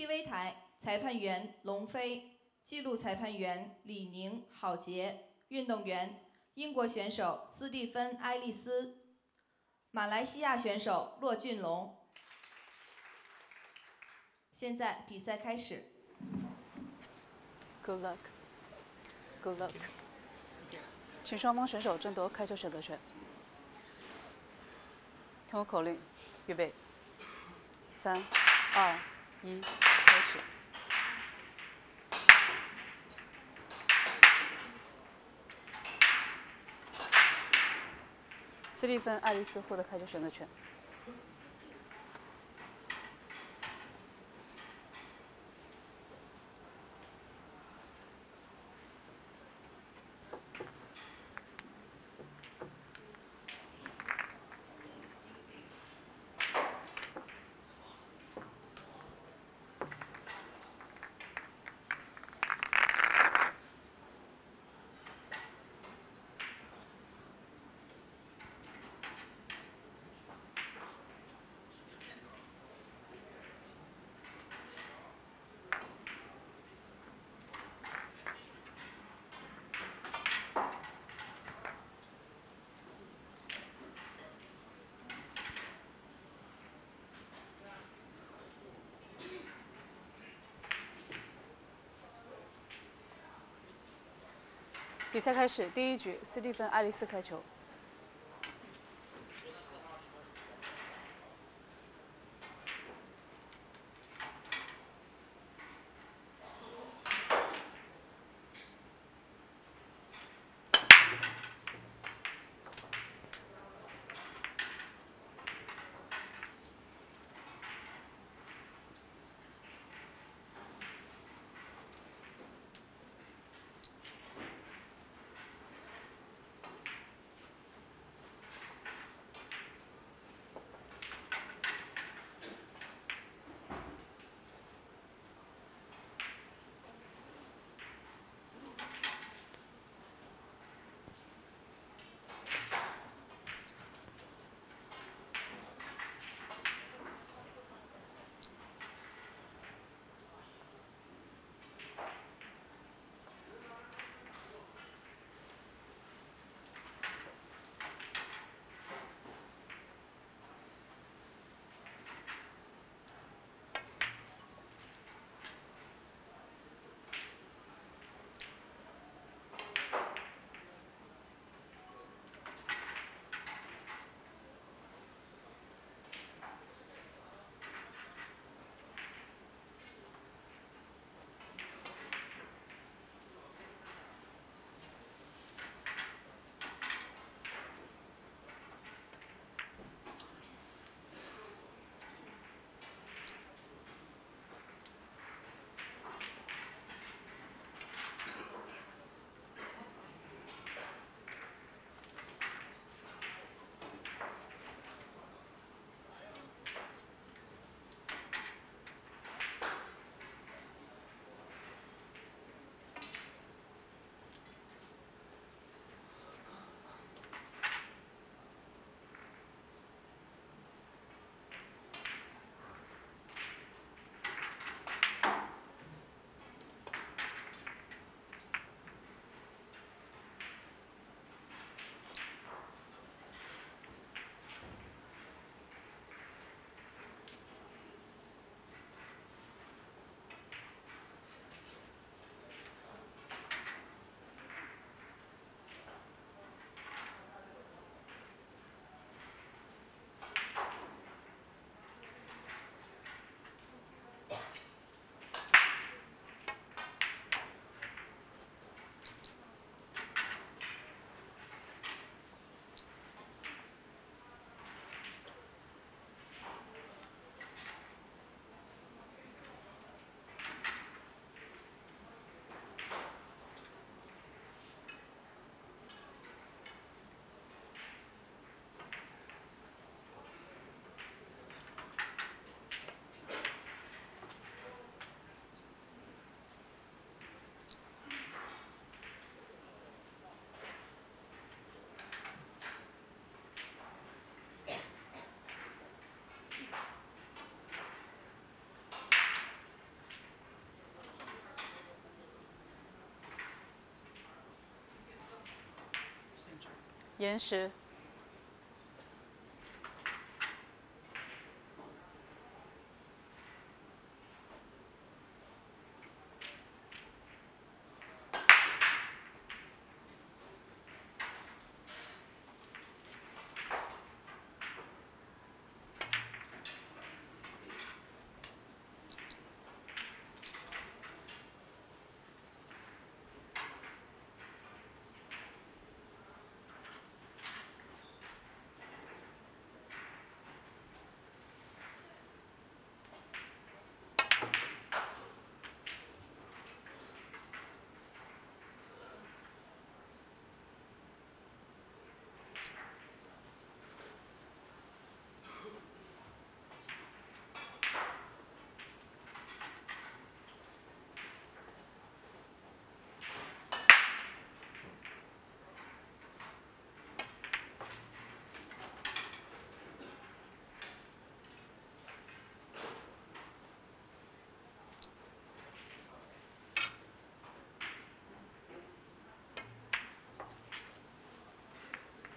TV 台裁判员龙飞，纪录裁判员李宁、郝杰，运动员英国选手斯蒂芬·埃利斯，马来西亚选手骆俊龙。现在比赛开始。Good luck. Good luck. 请双方选手争夺开球选择权。听我口令，预备，3、2、1，开始。 斯蒂芬·爱丽丝获得开球选择权。比赛开始，第一局，斯蒂芬·爱丽丝开球。岩石。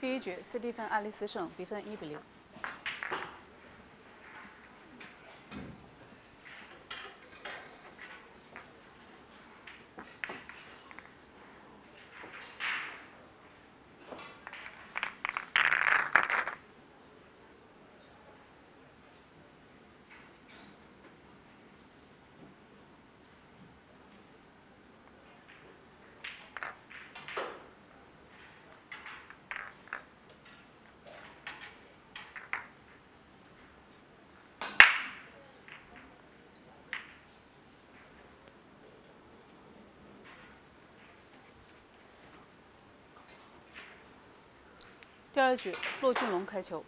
第一局，斯蒂芬·爱丽丝胜，比分1比0。第二局，骆俊龙开球。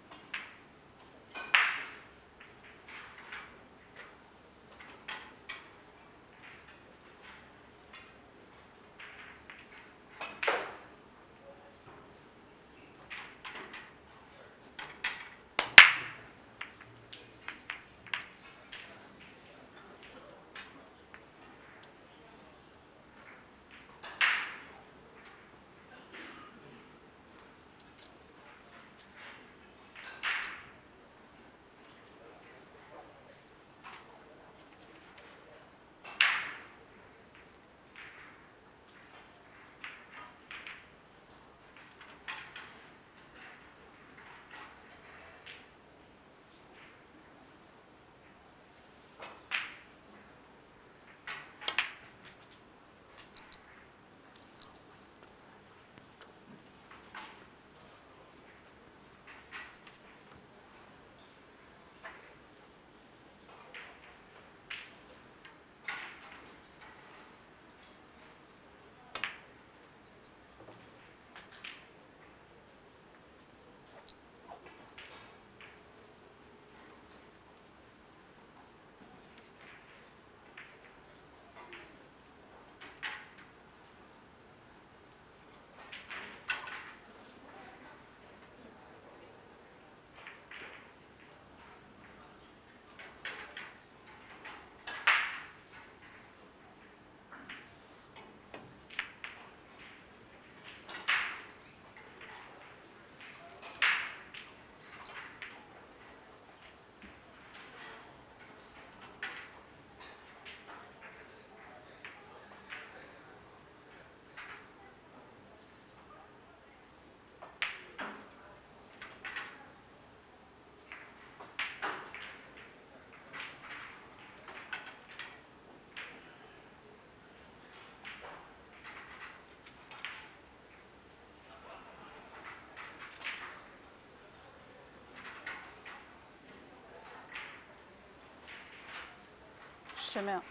什么呀？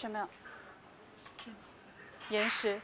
什么？岩石。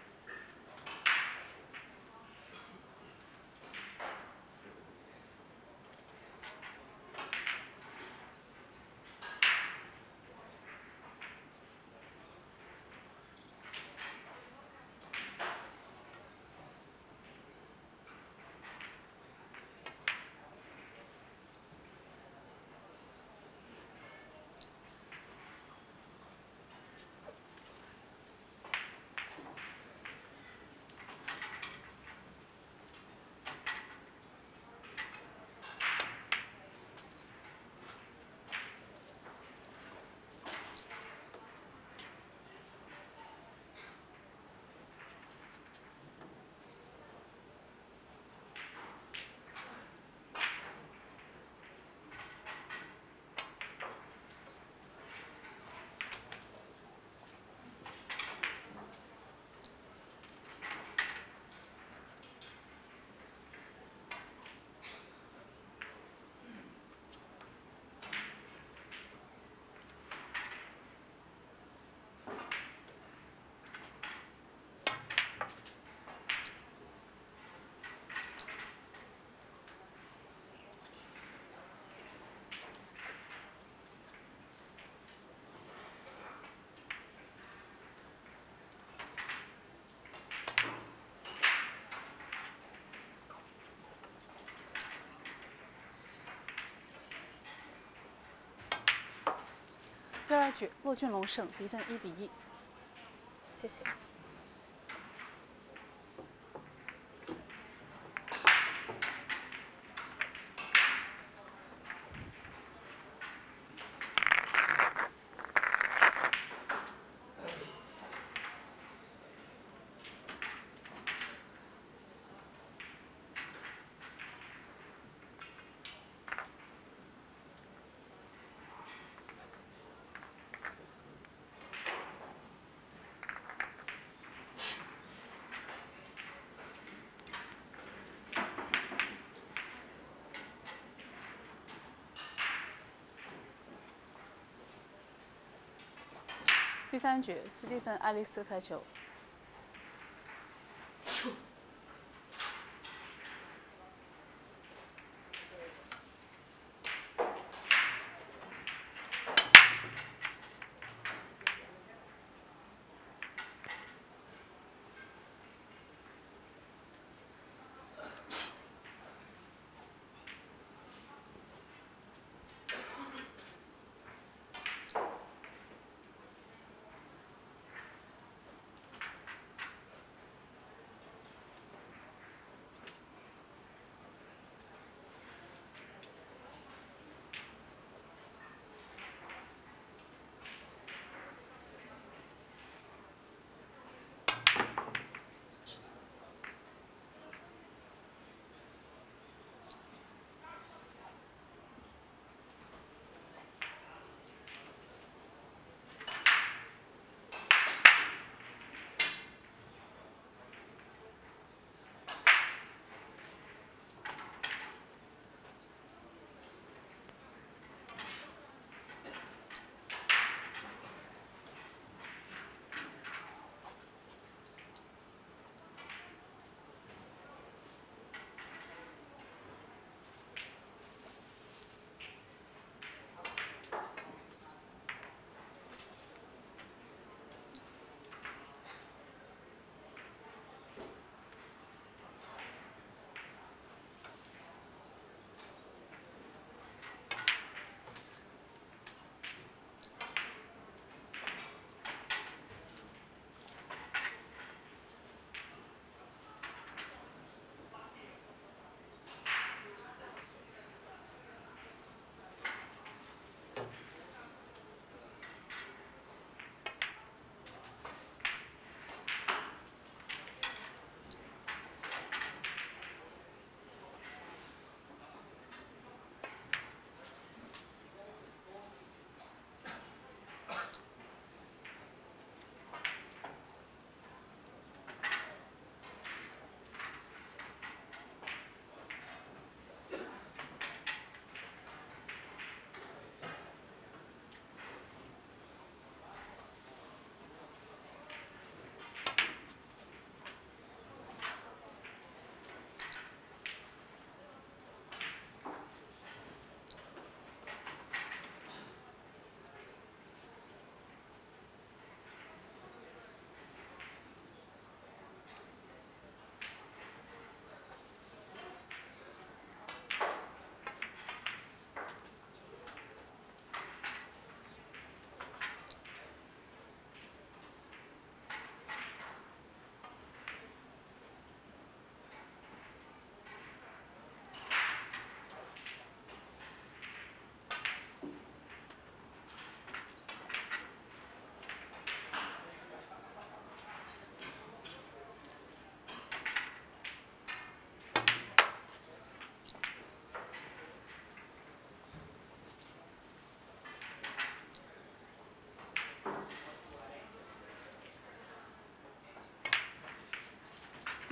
第二局，骆俊龙胜，比分1比1。谢谢。第三局，斯蒂芬·爱丽丝开球。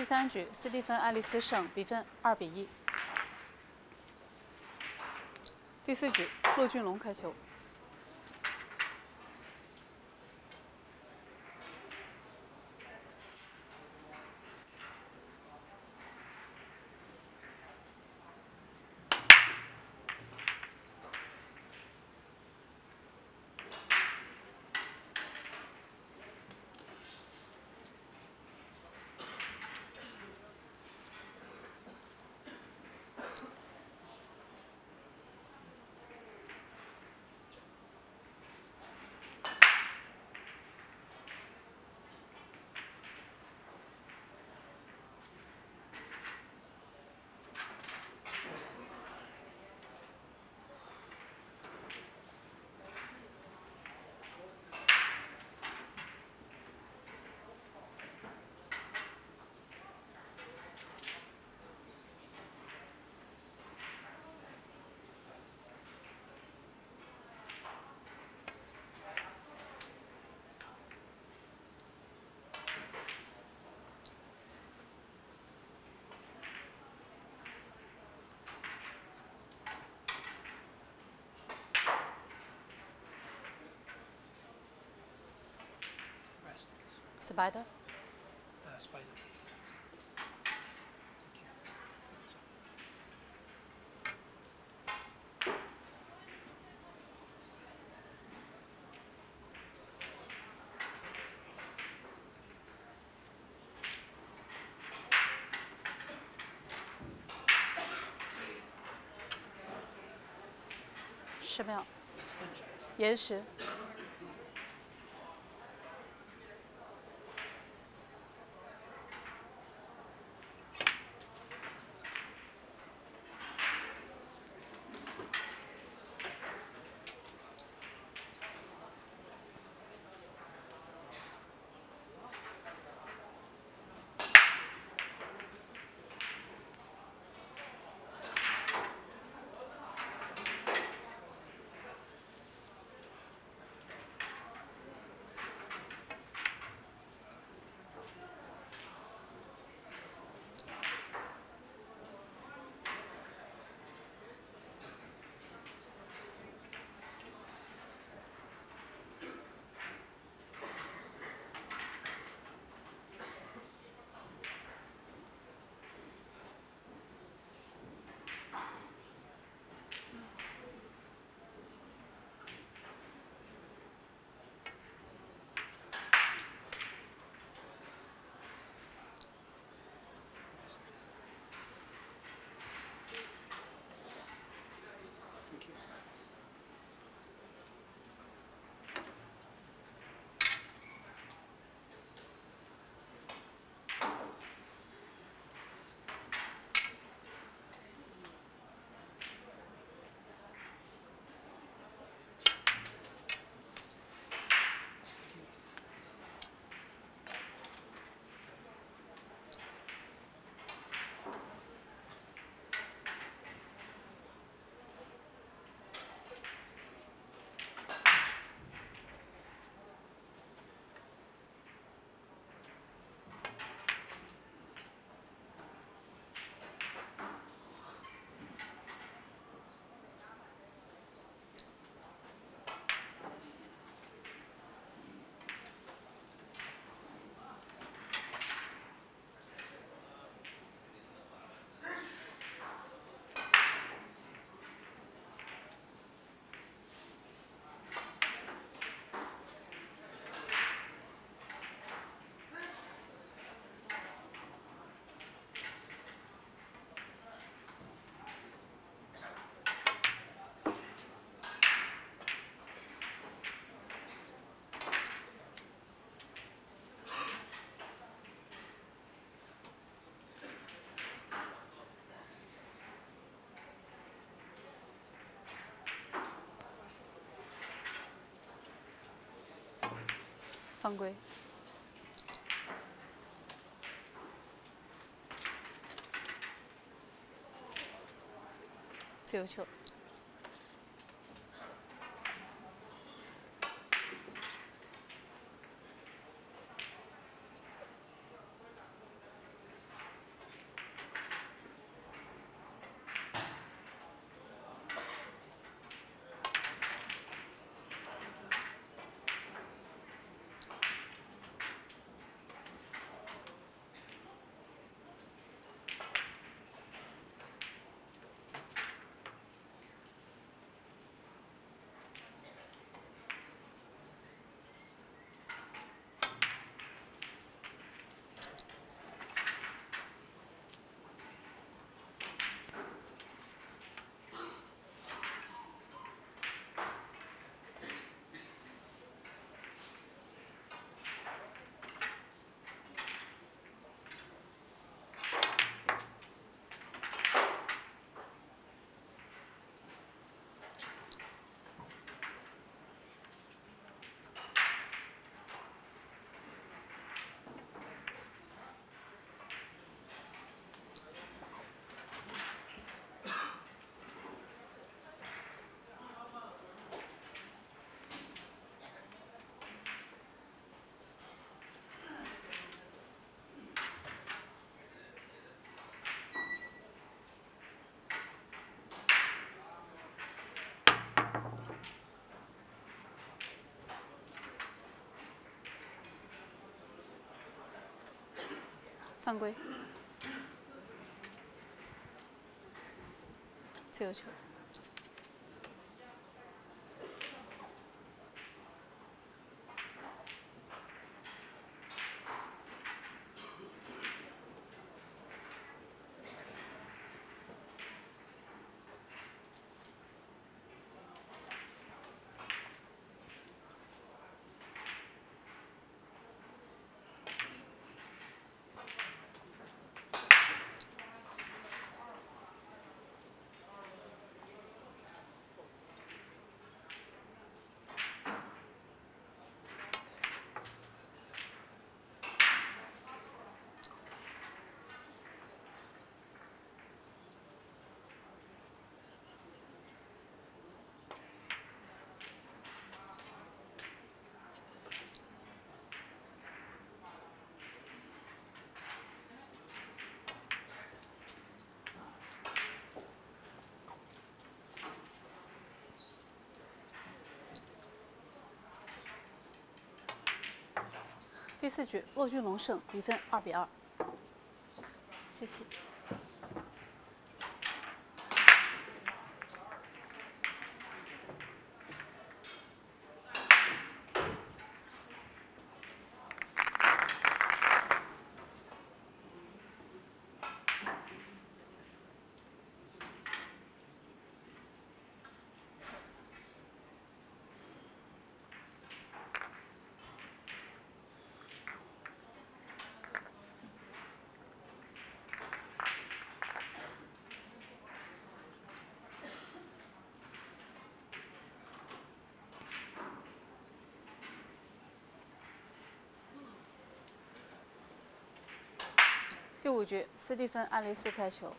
第三局，斯蒂芬·爱丽丝胜，比分2比1。第四局，骆俊龙开球。 Spider? Spider, please. Thank you. 10秒。延时。 犯规。 自由球。犯规，自由球。 第四局，骆俊龙胜，比分2比2。谢谢。第五局，斯蒂芬·艾利斯开球。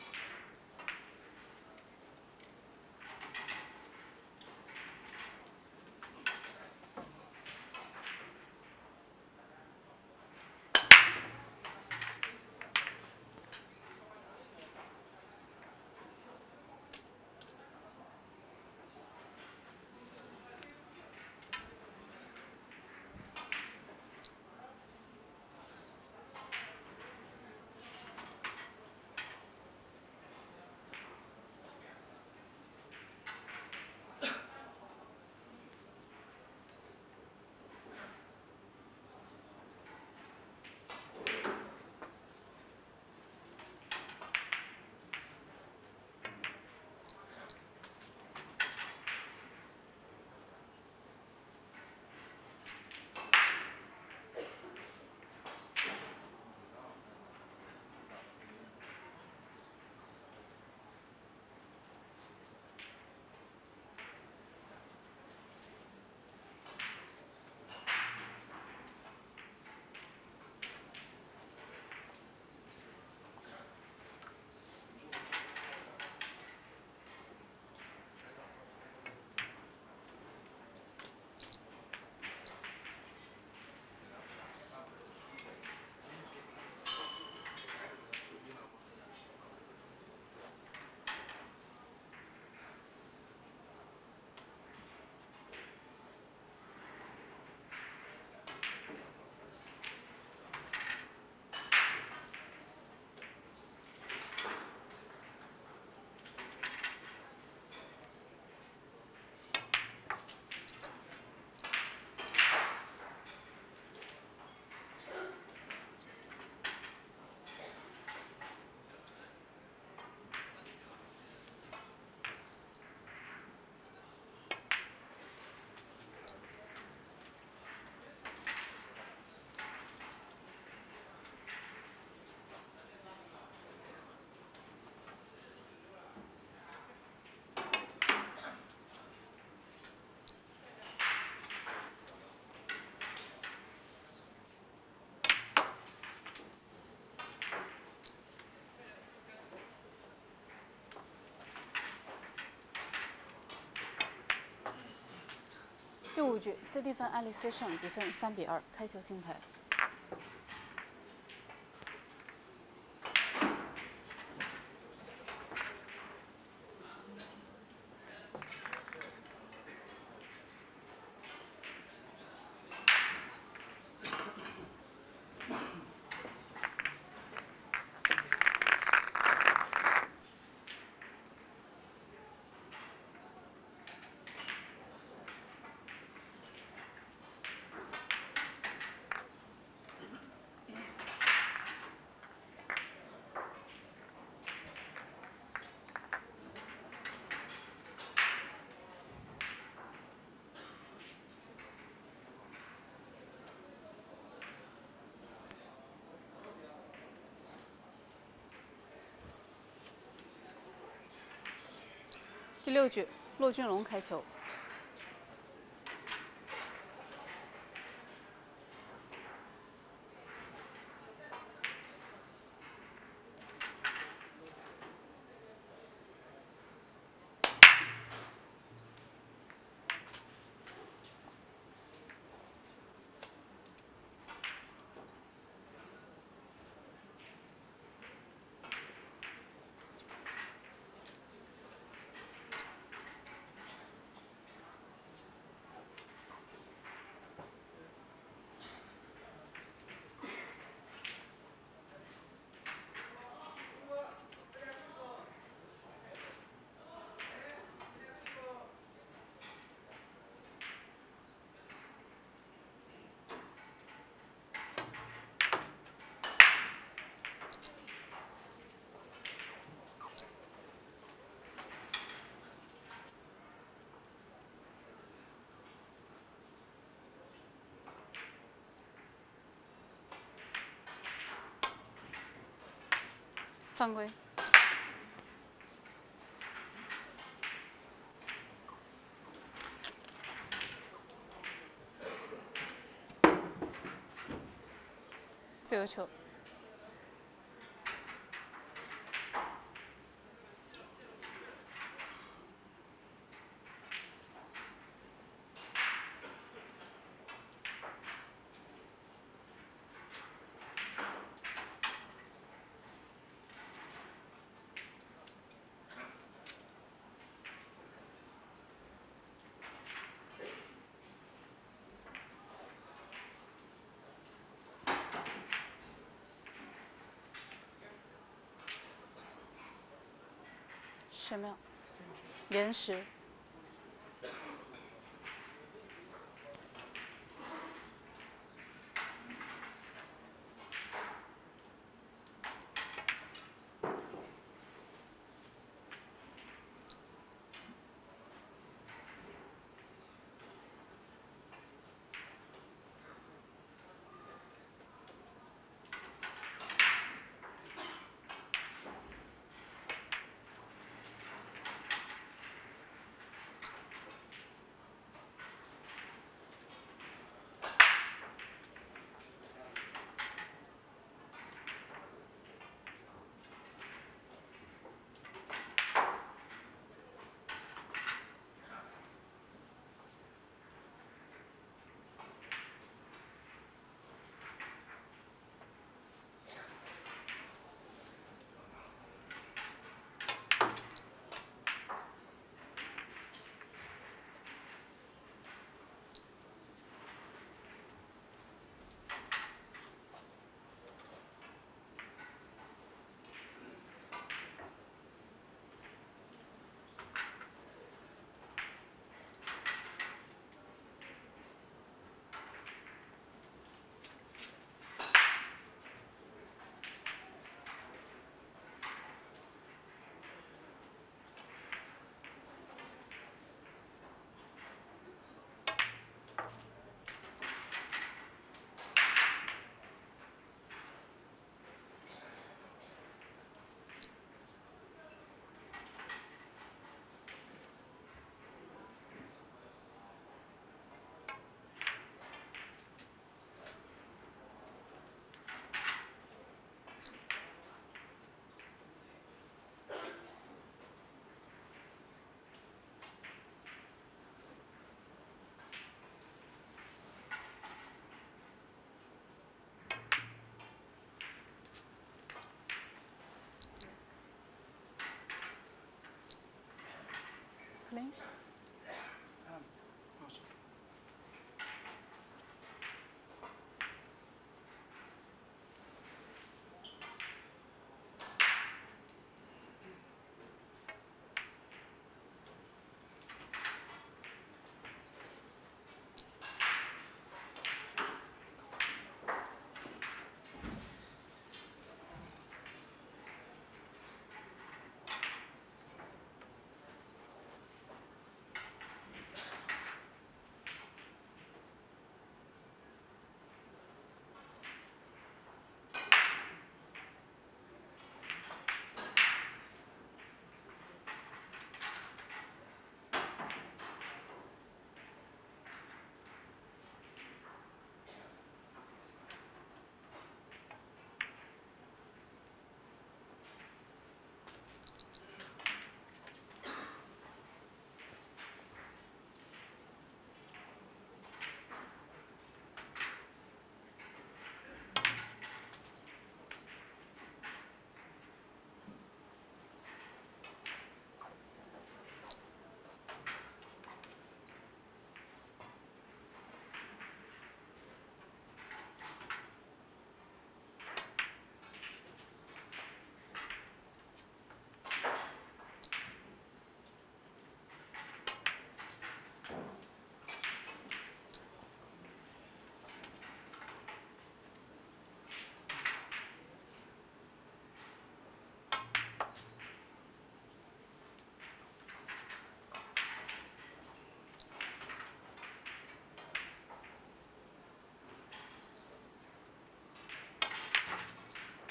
第五局，斯蒂芬·艾利斯胜，比分3比2，开球进台。16局，骆俊龙开球。 犯规。 自由球。 十秒，延时。Clean.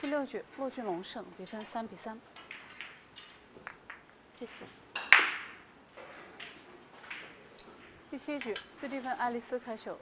第六局骆俊龙胜，比分3比3。谢谢。第七局斯蒂芬·爱丽丝开球。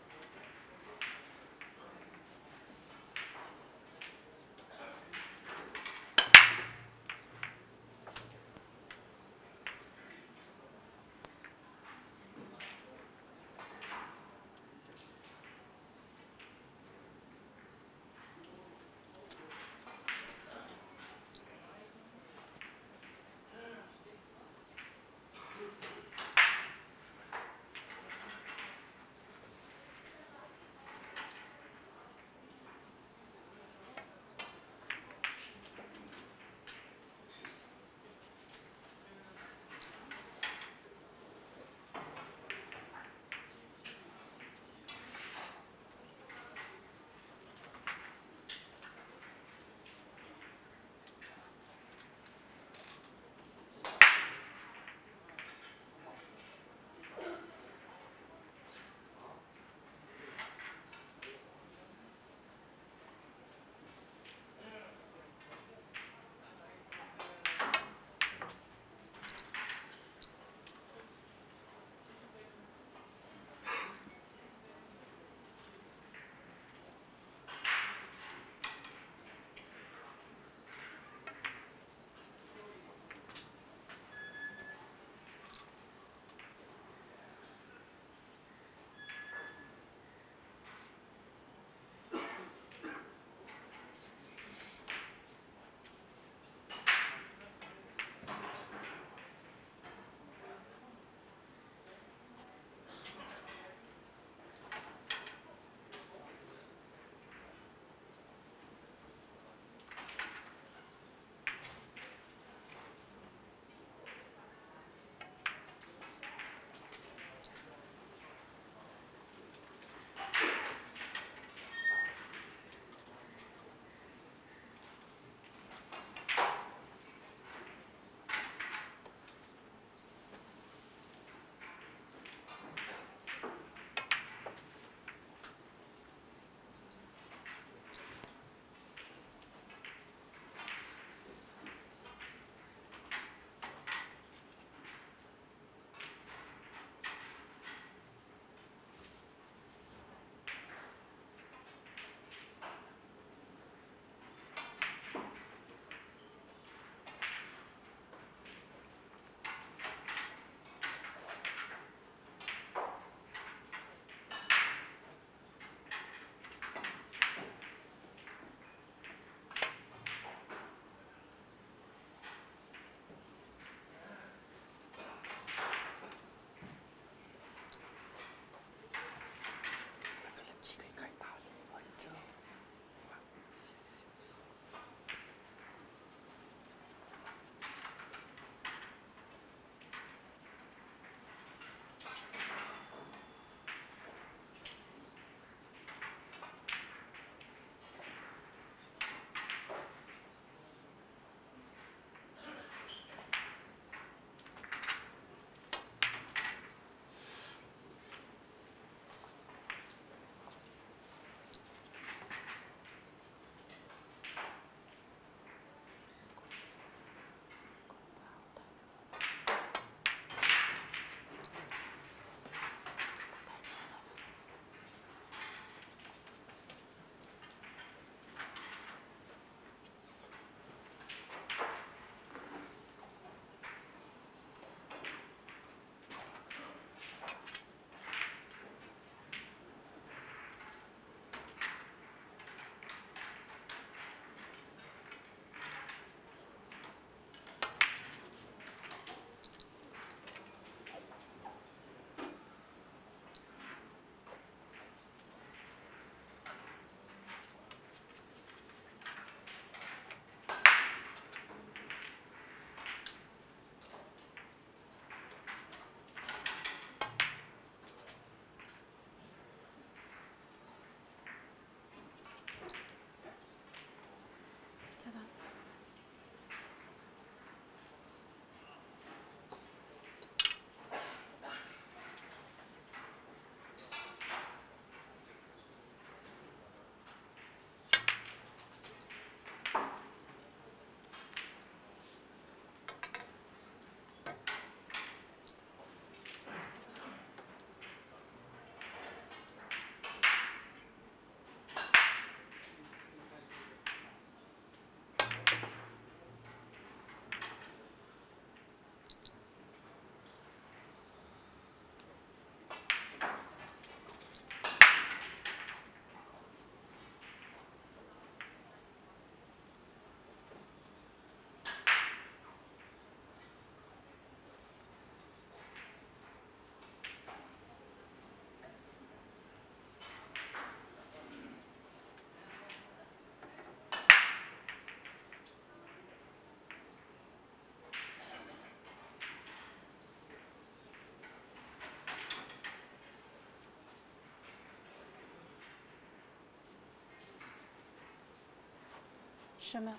什么？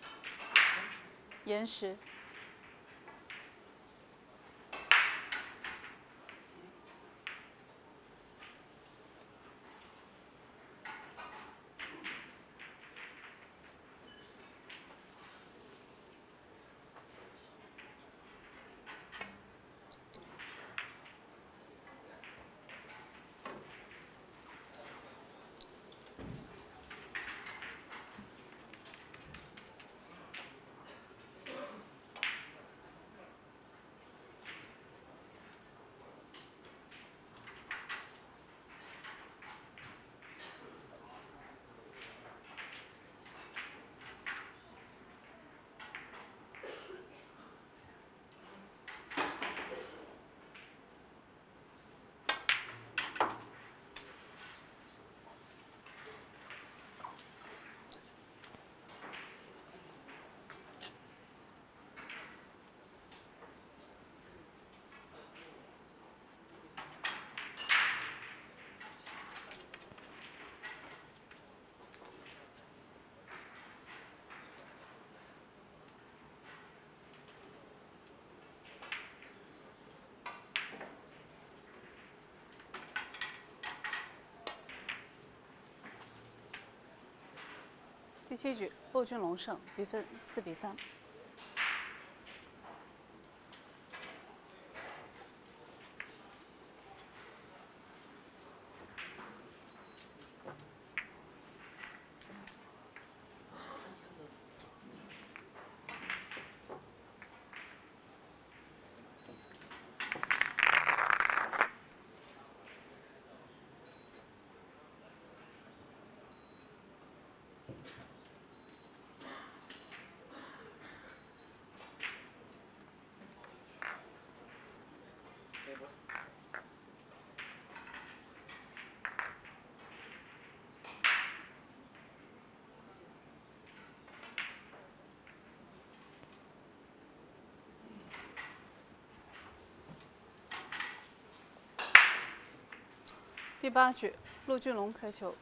岩石。第七局，骆君龙胜，比分4-3。第八局，骆君龙开球。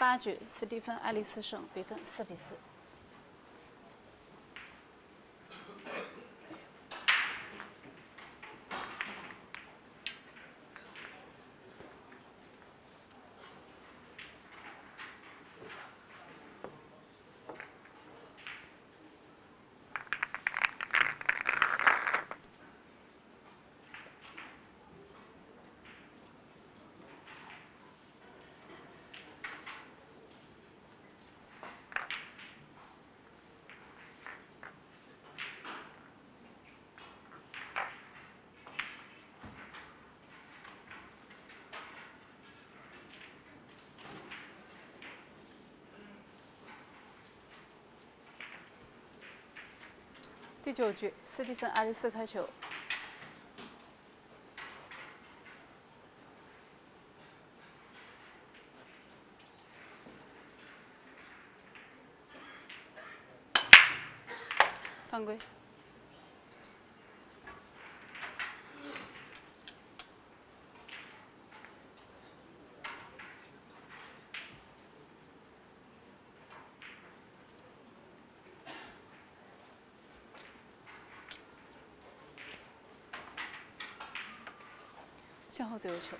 18局，斯蒂芬·爱丽丝胜，比分4比4。 第9局，斯蒂芬·爱丽丝开球。 犯规。向后自由球。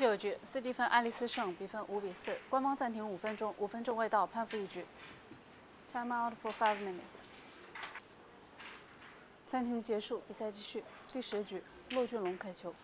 19局，斯蒂芬·爱丽丝胜，比分5比4。官方暂停5分钟，5分钟未到，判负1局。Time out for 5 minutes。暂停结束，比赛继续。第10局，骆俊龙开球。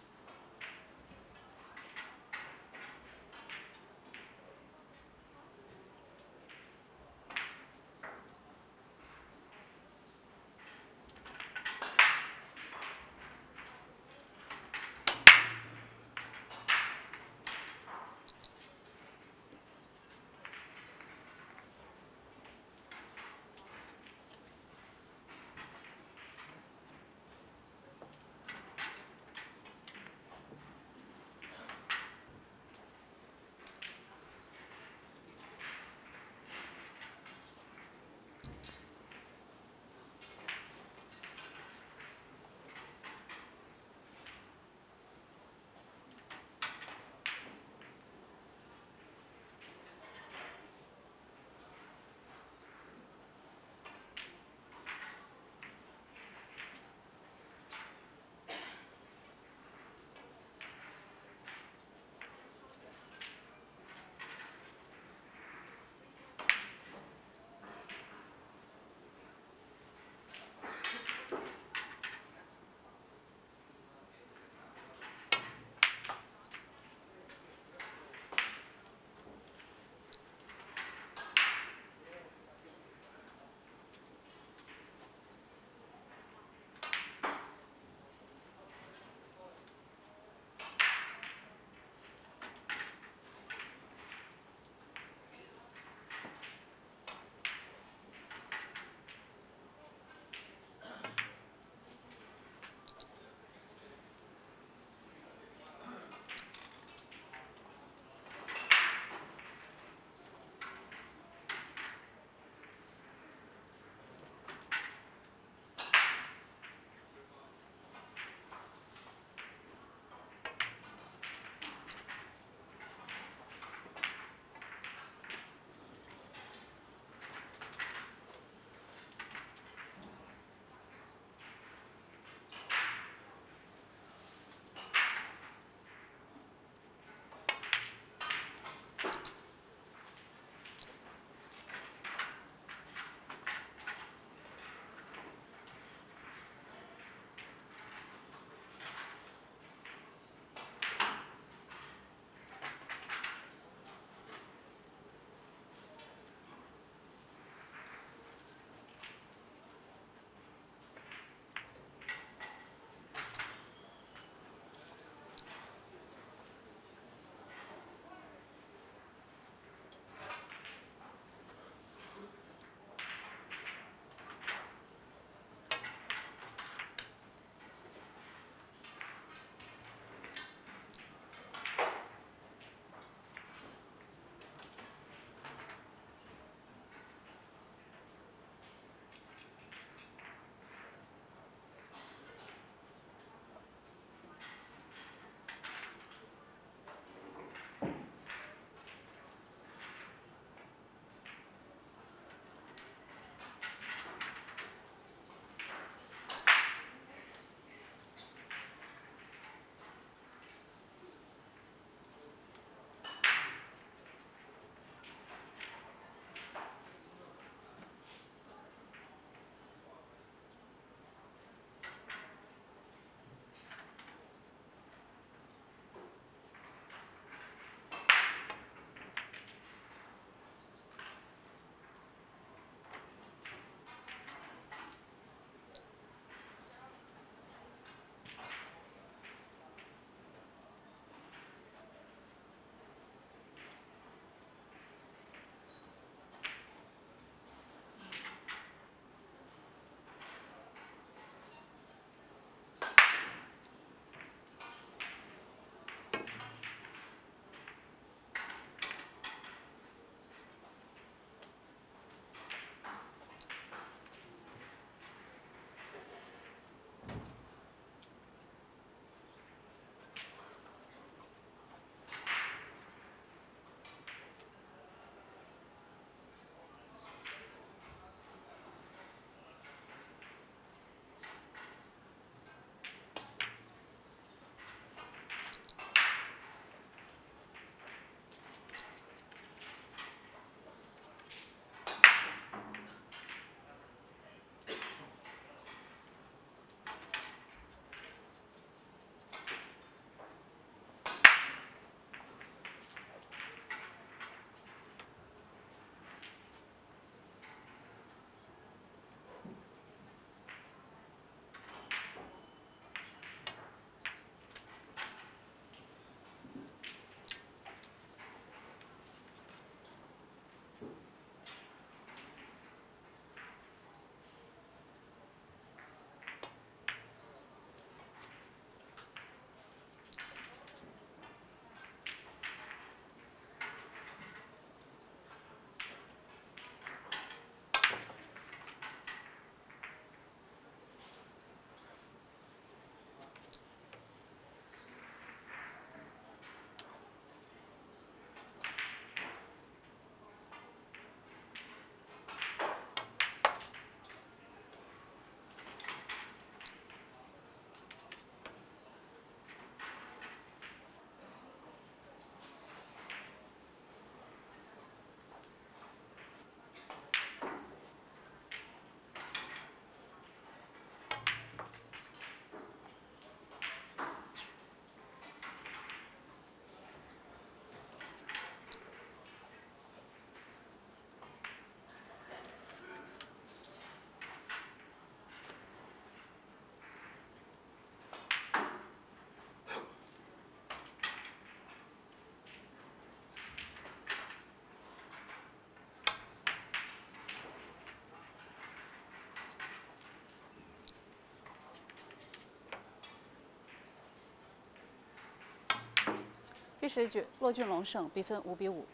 第十局骆俊龙胜，比分5-5。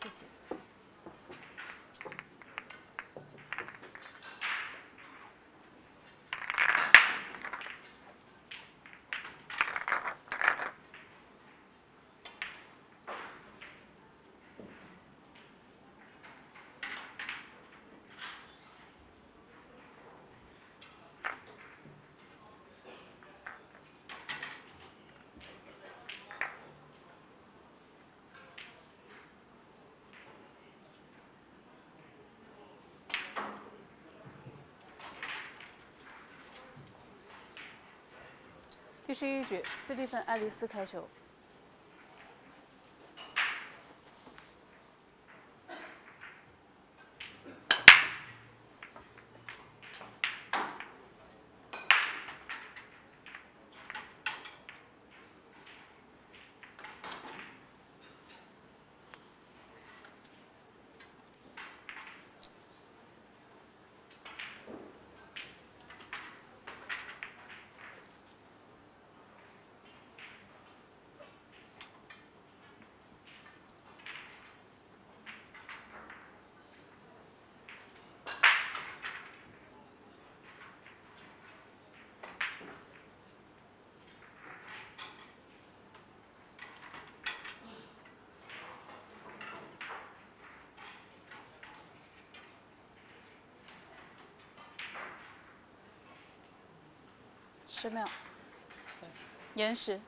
谢谢。 第11局，斯蒂芬·爱丽丝开球。 10秒，延时。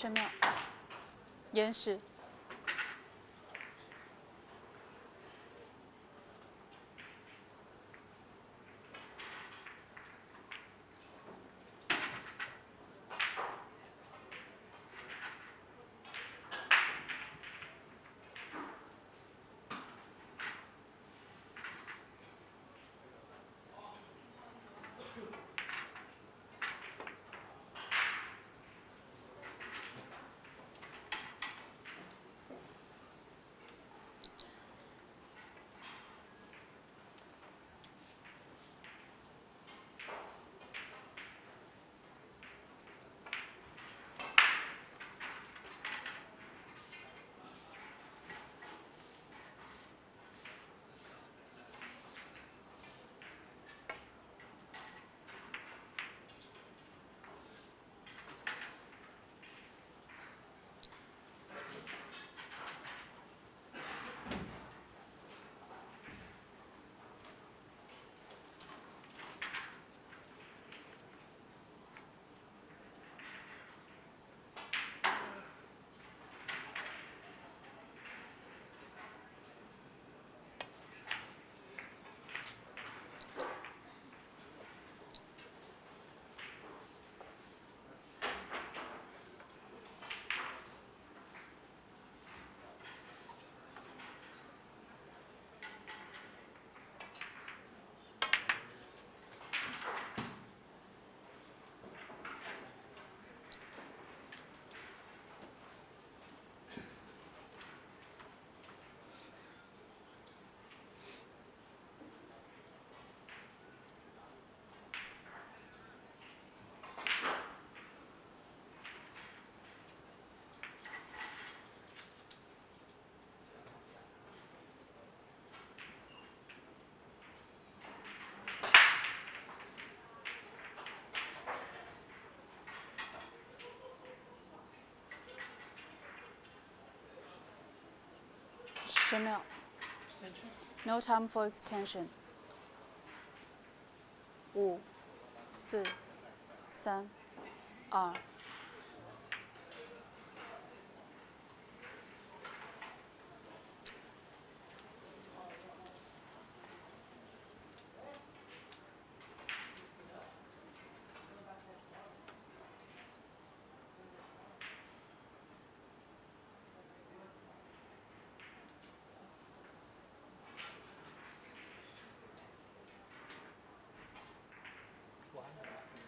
10秒，延时。Chanel. Extension? No time for extension. 5, 4, 3, 2.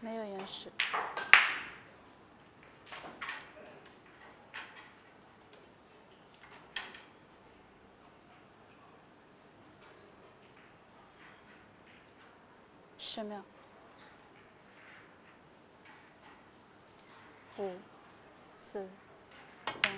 没有延时。10秒。5、4、3。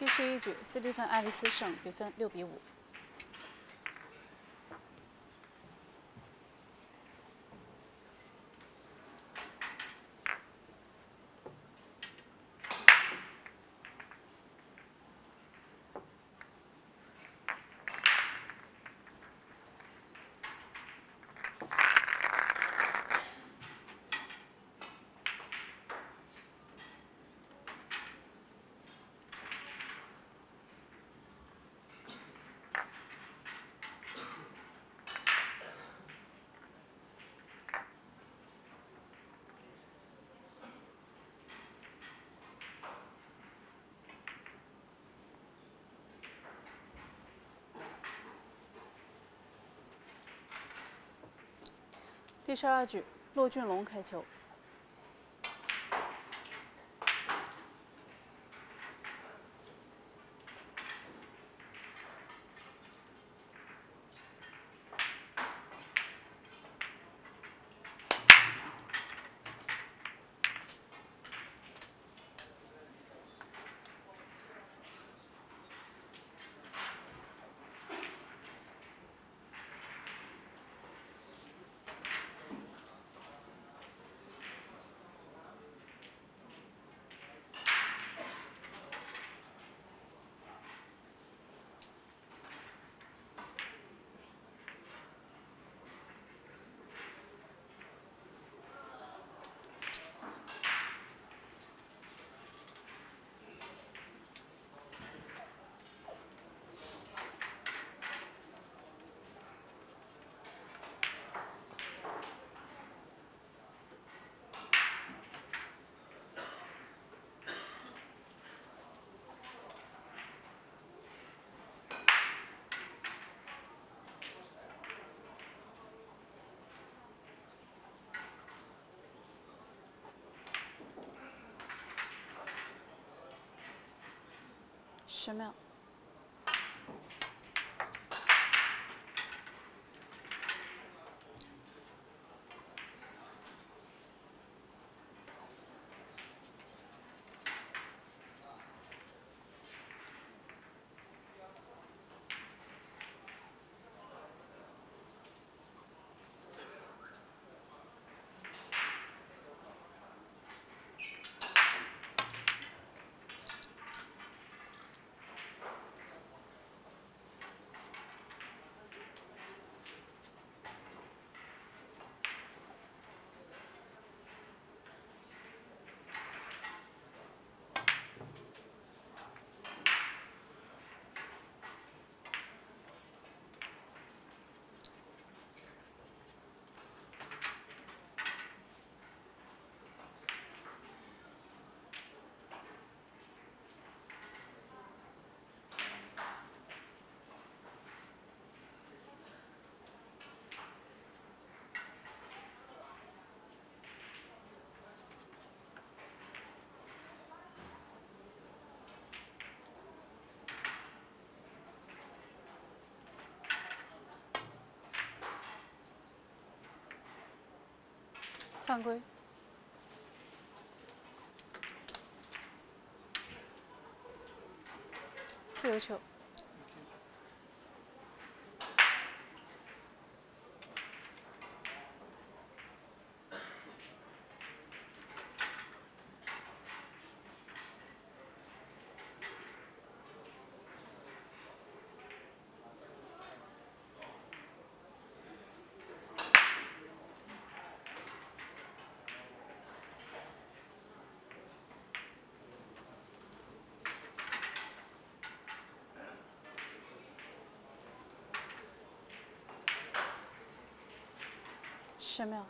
第11局，斯蒂芬·爱丽丝胜，比分6比5。第12局，骆俊龙开球。 10秒。犯规。自由球。 什么？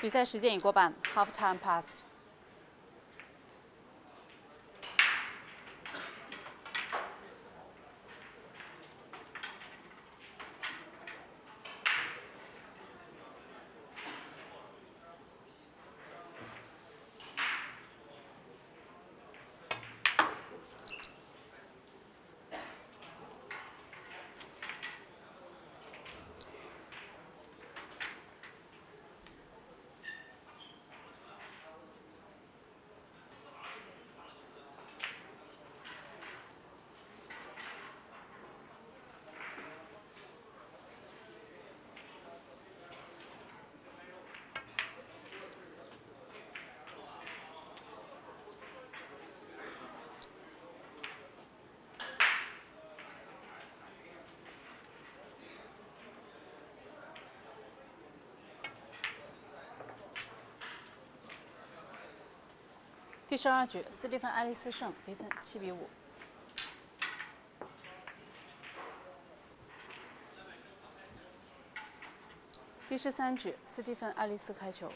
比赛时间已过半 ，half time passed。第12局，斯蒂芬·爱丽丝胜，比分7比5。第13局，斯蒂芬·爱丽丝开球。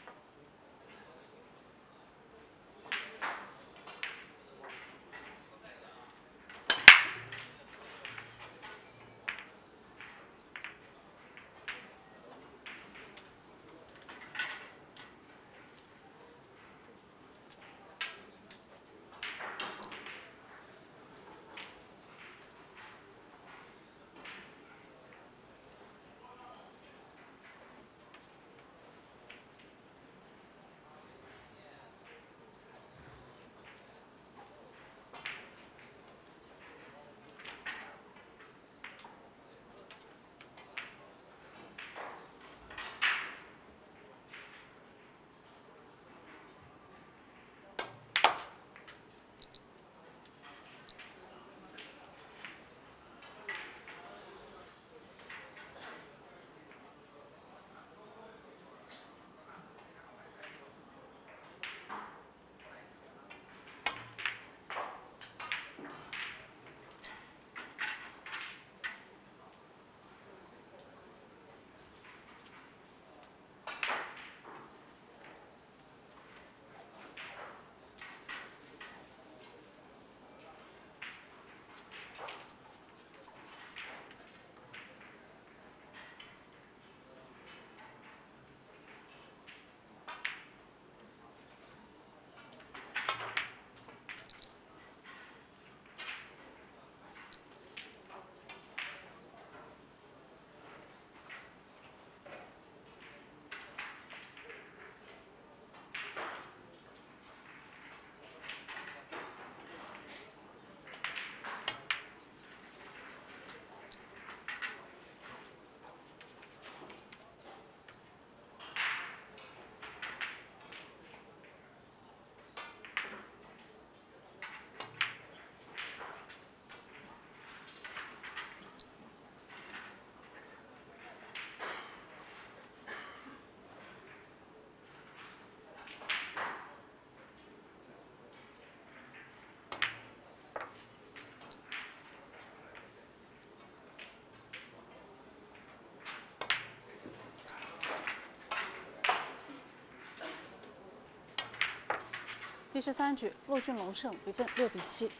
第13局，骆俊龙胜，比分6比7。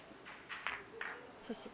谢谢。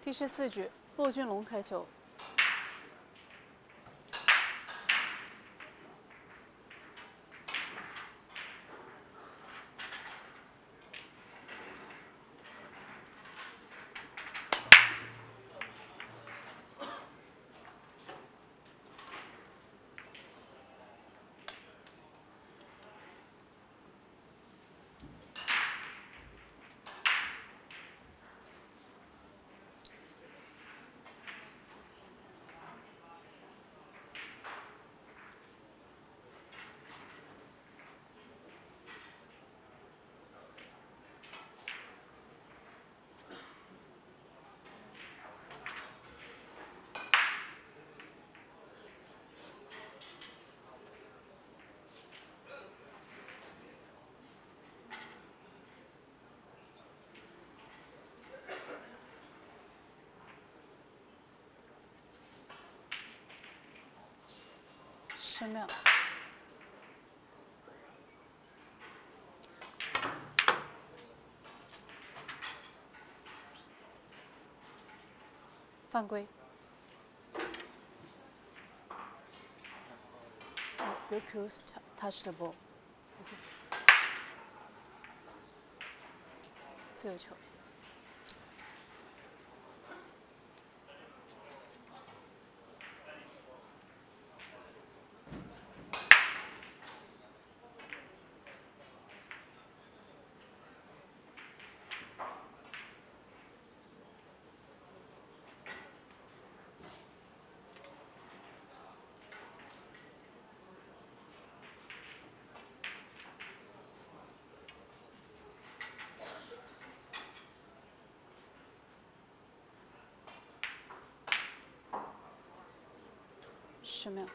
第14局，骆俊龙开球。10秒。犯规。Your accused touched the ball。自由球。 10秒。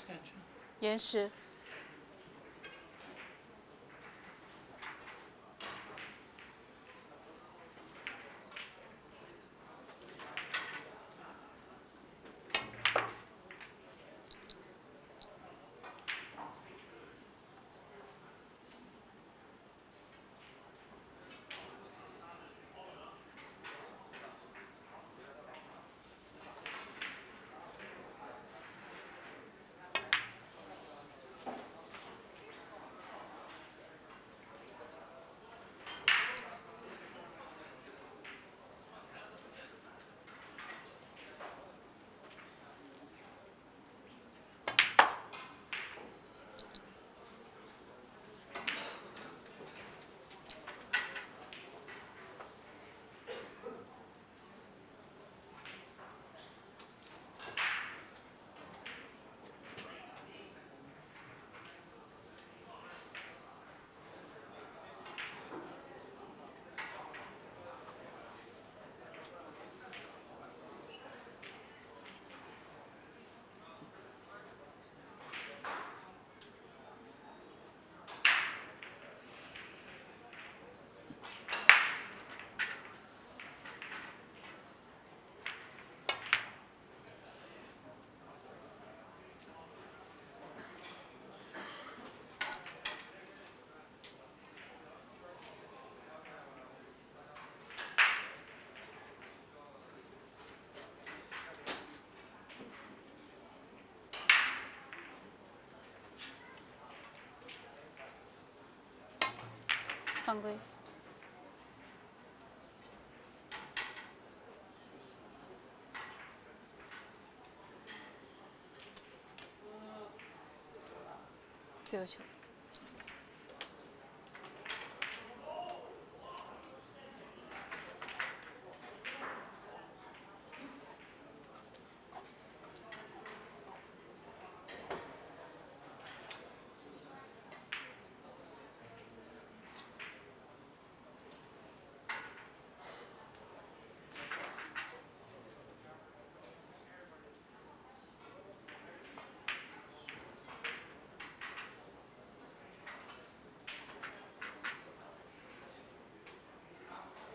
extension? 延时。 犯规。 自由球。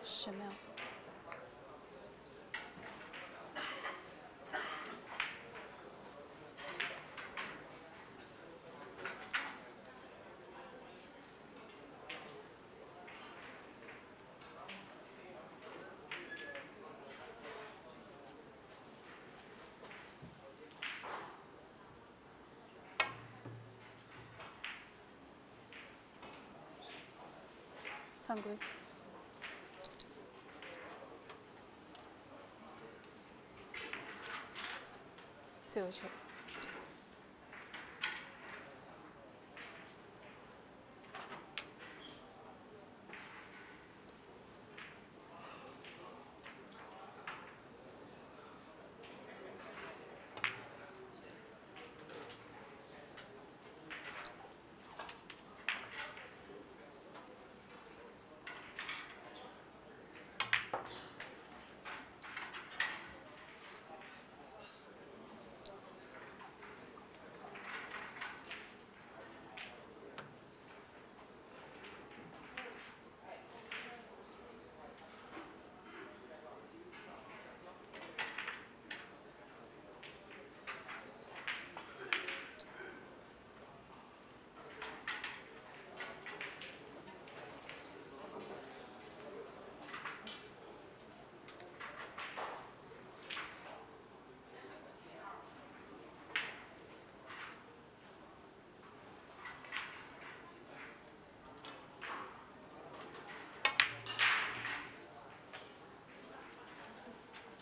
什么呀？ 犯规。 自由球。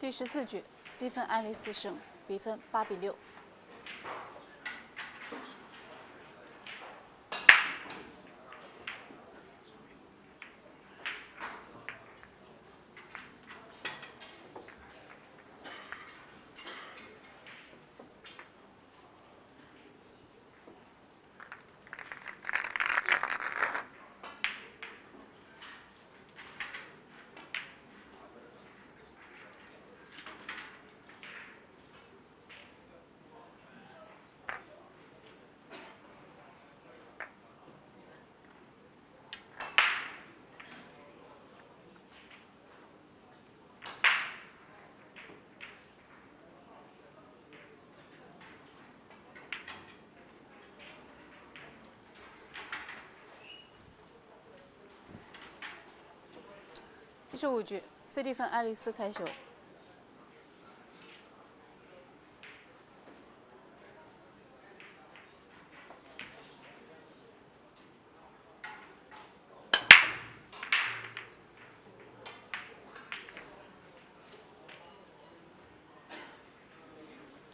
第14局，斯蒂芬·埃利斯胜，比分8比6。第15句，斯蒂芬·爱丽丝开球。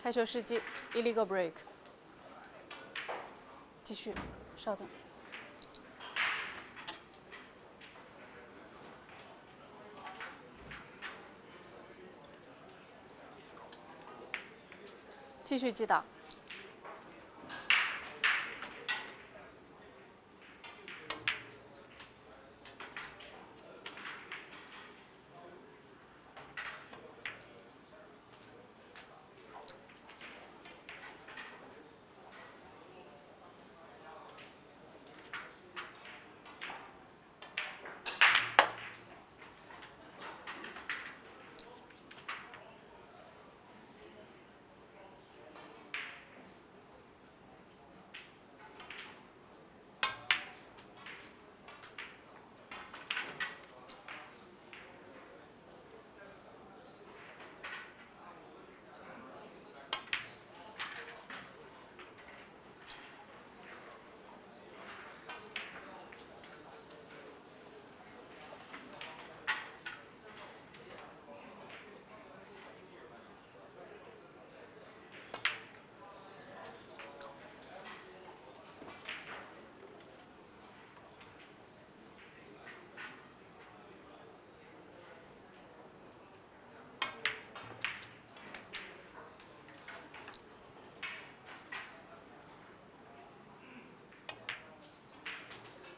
开球时机 ，illegal break。继续，稍等。继续击打。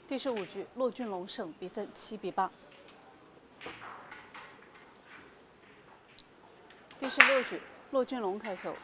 第15局，骆俊龙胜，比分7比8。第16局，骆俊龙开球。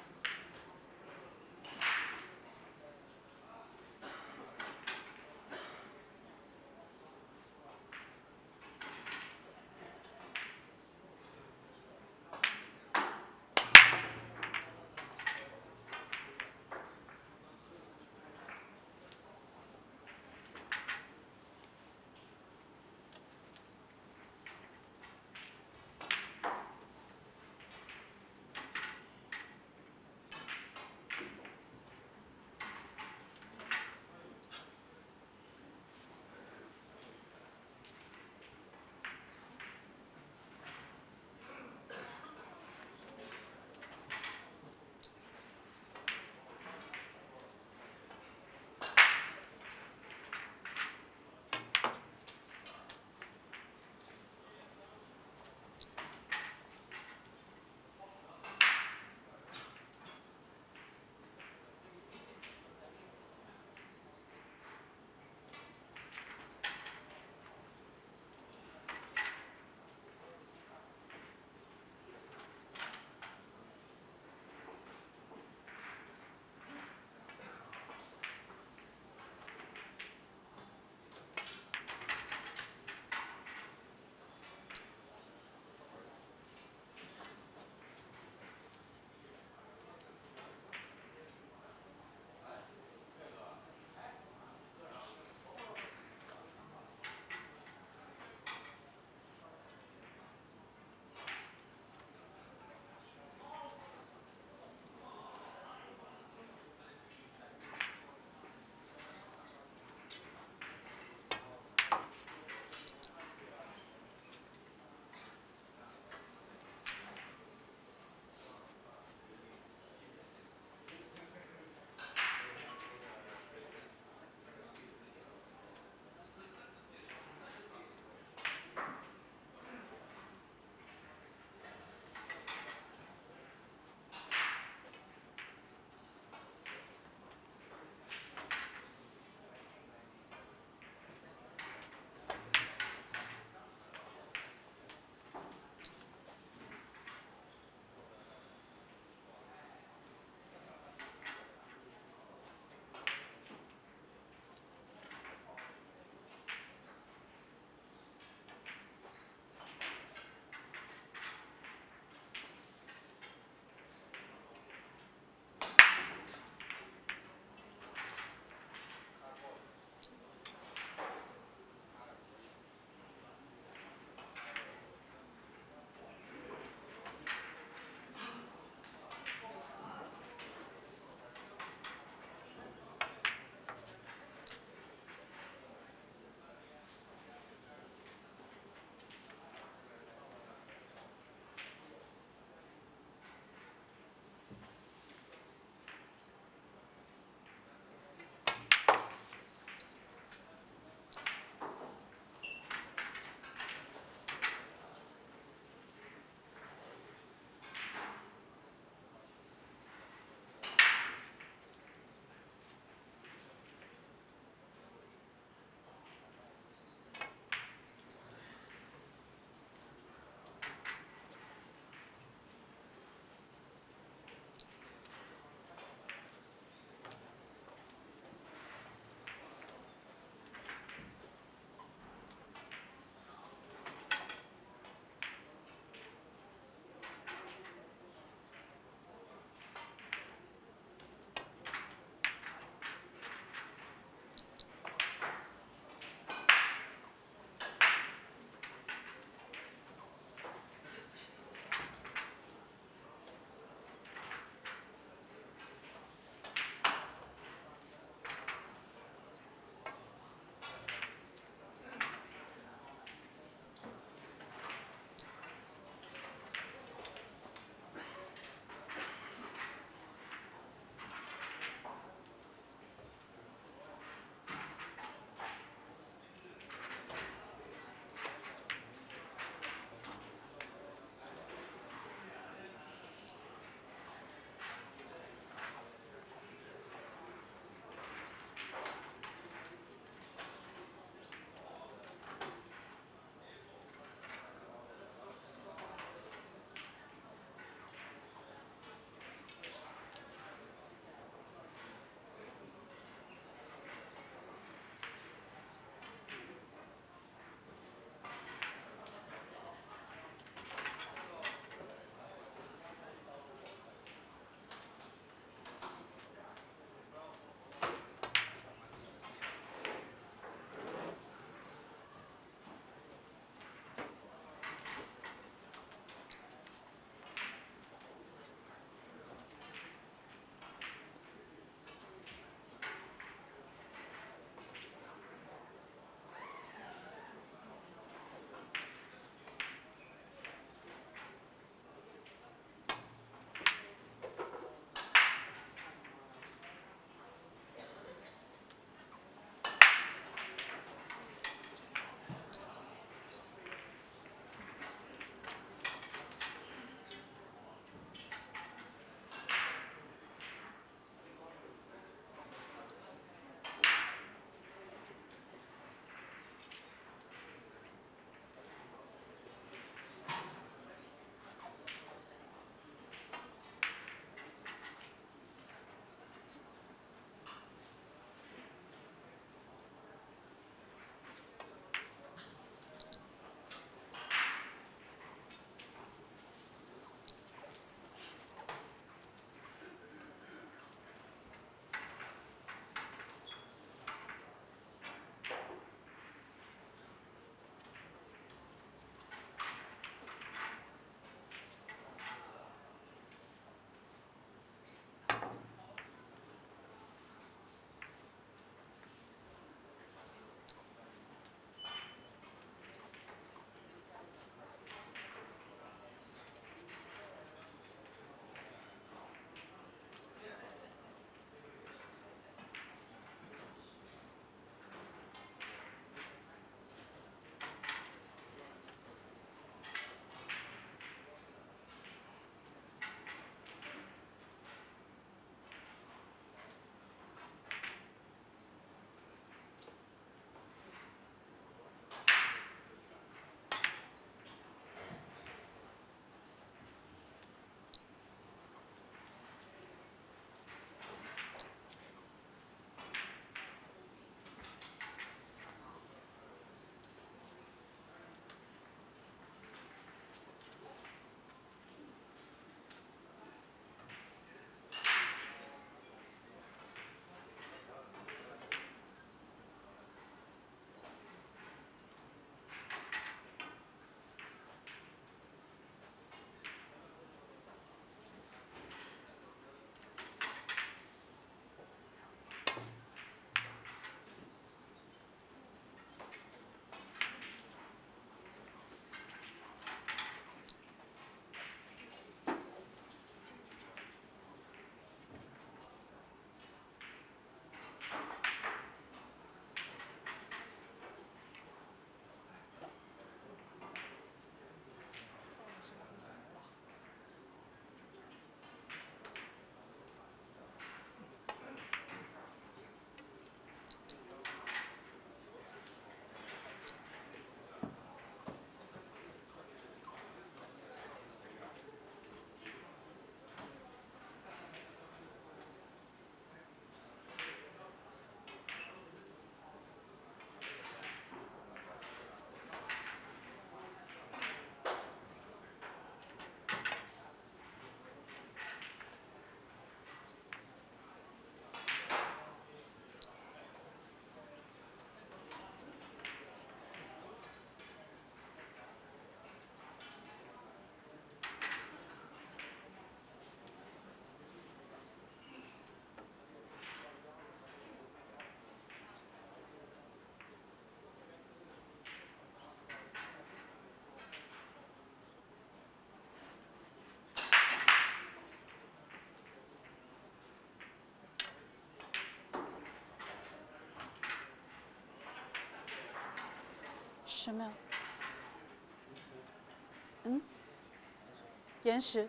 什么呀？嗯？岩石。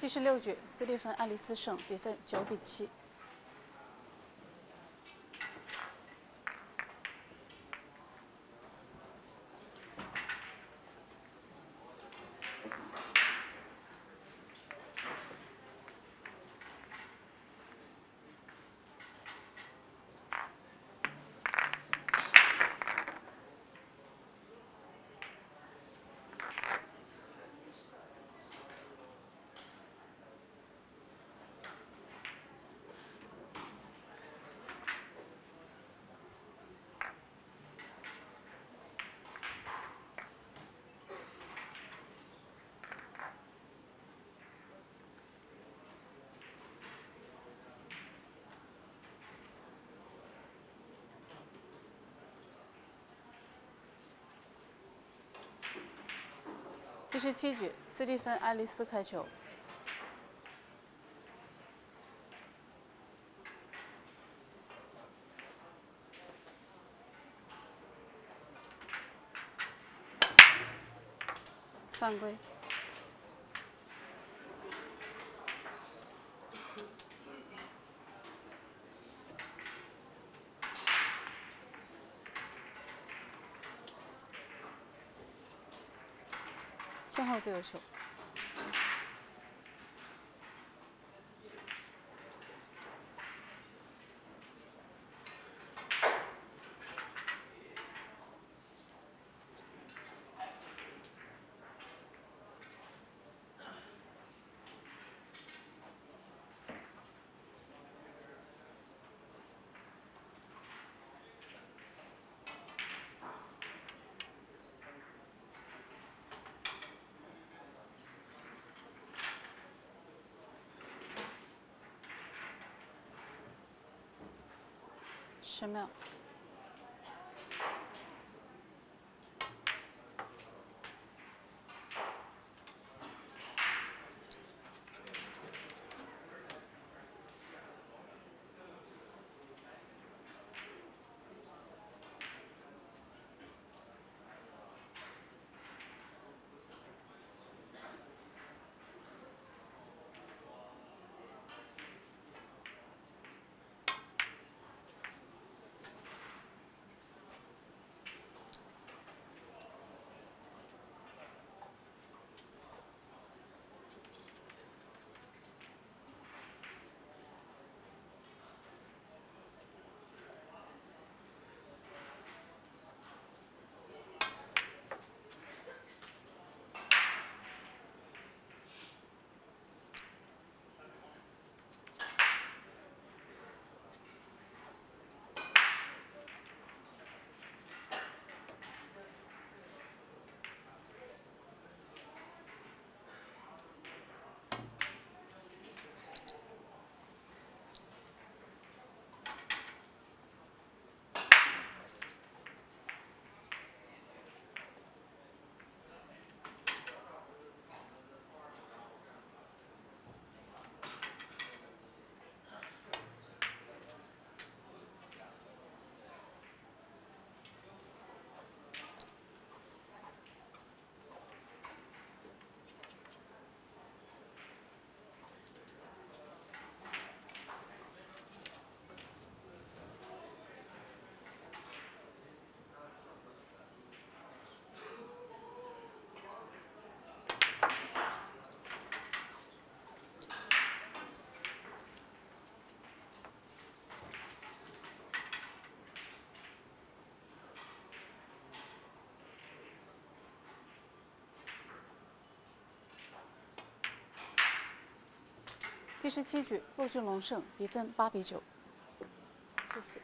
第16局，斯蒂芬·爱丽丝胜，比分9比7。第17局，斯蒂芬·爱丽丝开球。 犯规。先后自由球。 什么呀？第17局，骆俊龙胜，比分8比9。谢谢。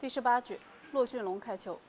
第18局，骆俊龙开球。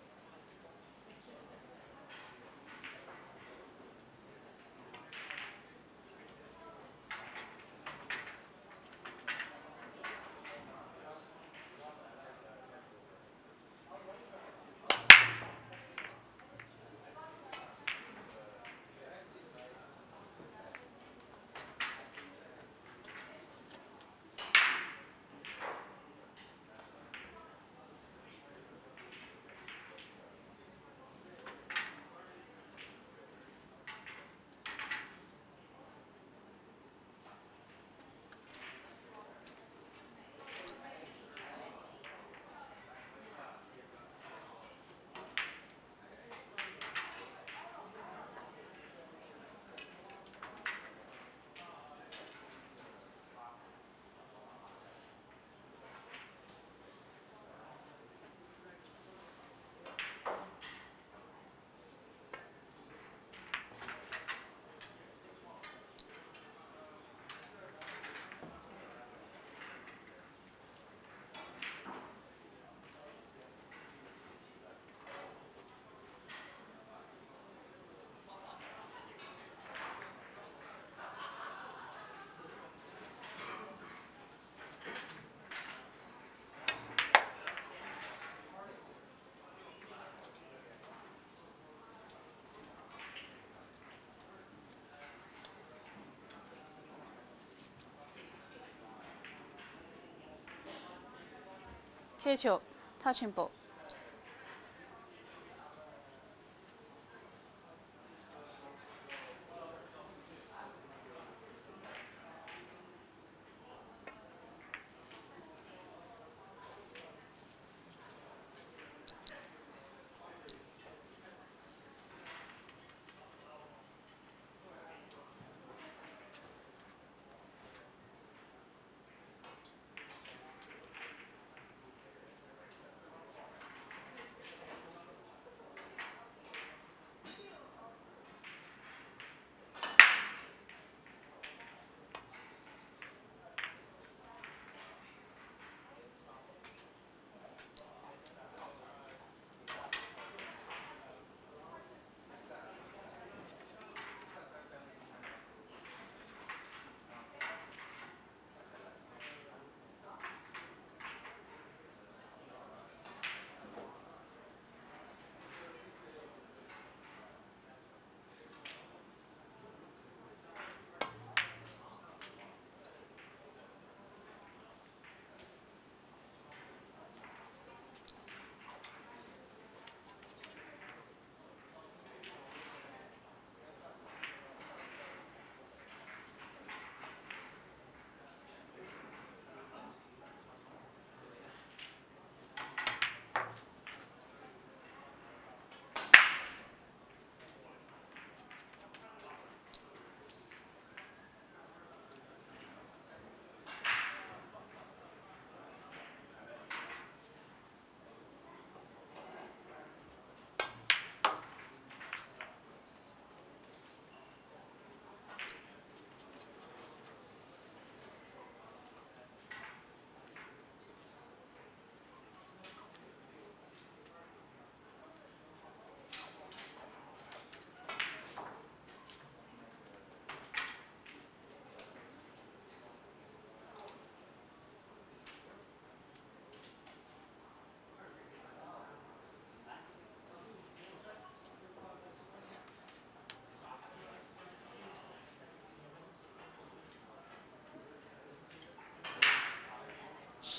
贴球 ，touching ball。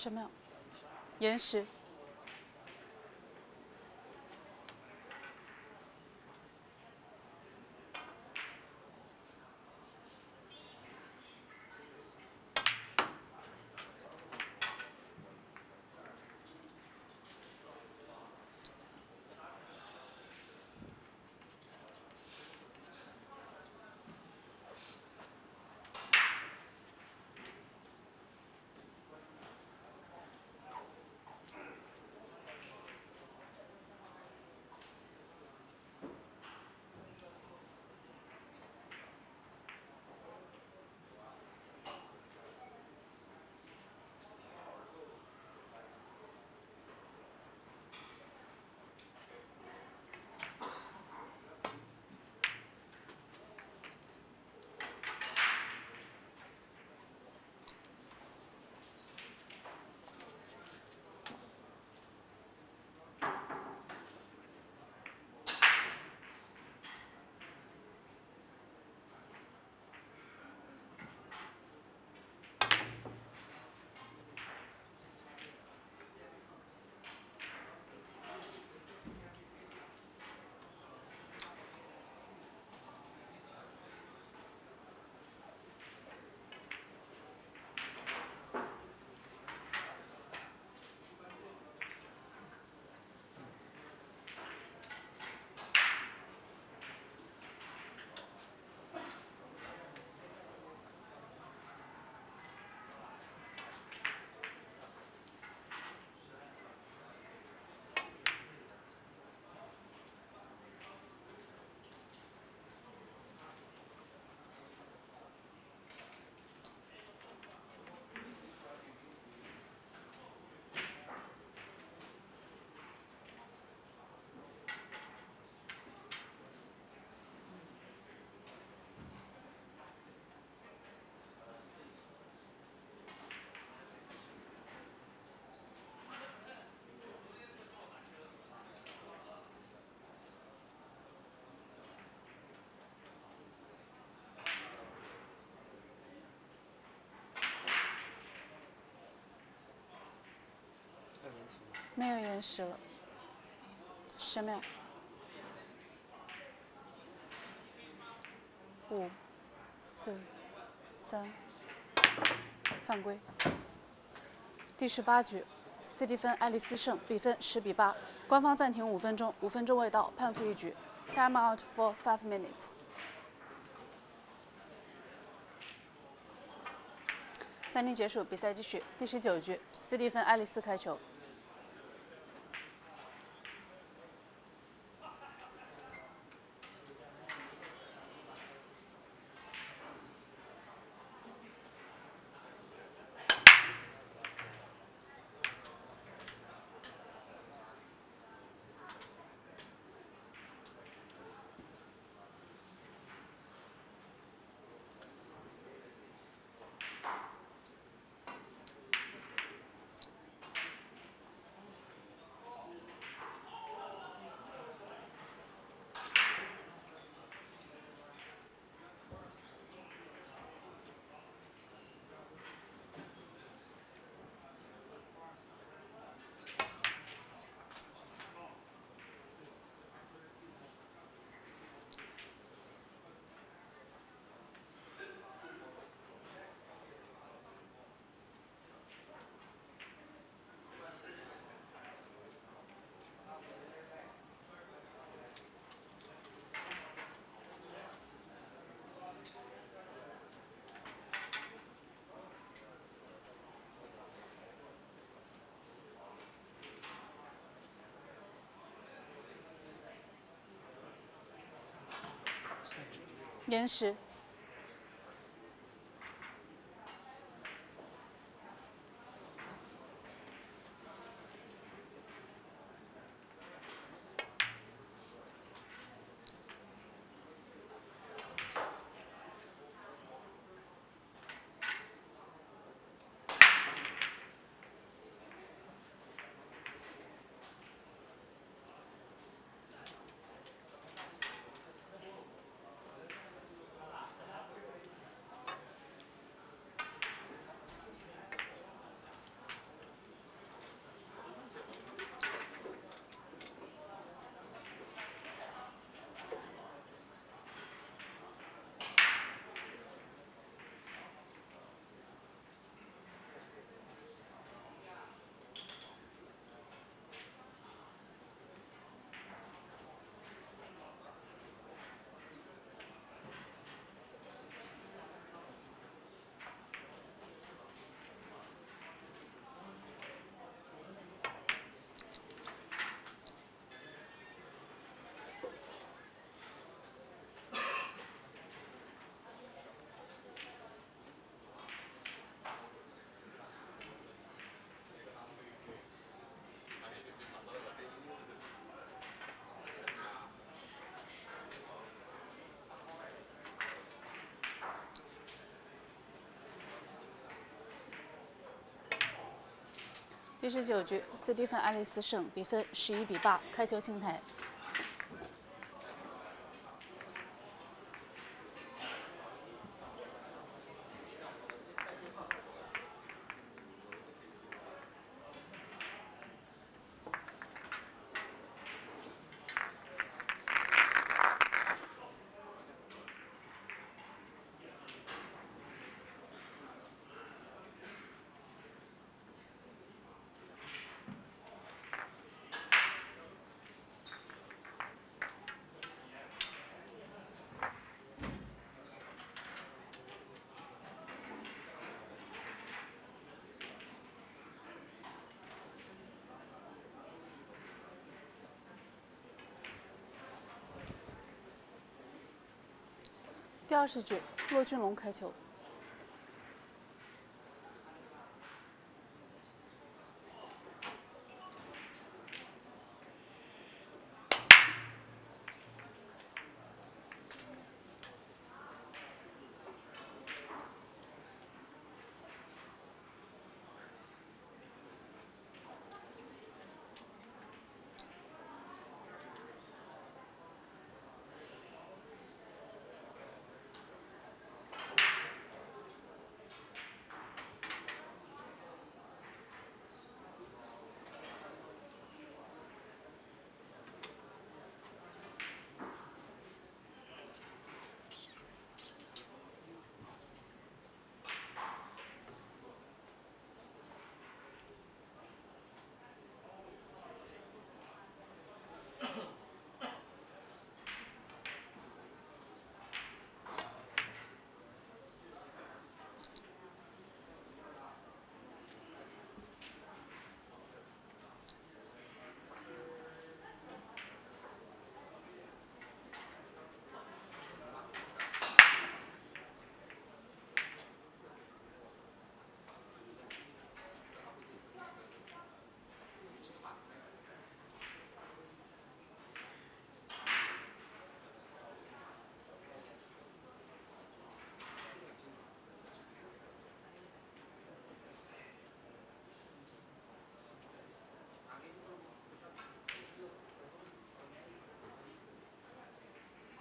什么？岩石。没有岩石了，10秒，5、4、3，犯规。第18局，斯蒂芬·爱丽丝胜，比分10比8，官方暂停5分钟，5分钟未到，判负1局。Time out for 5 minutes。 暂停结束，比赛继续。第19局，斯蒂芬·爱丽丝开球。 岩石。第19局，斯蒂芬·爱丽丝胜，比分11比8，开球清台。 第20局，骆俊龙开球。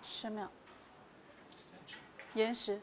10秒，延时。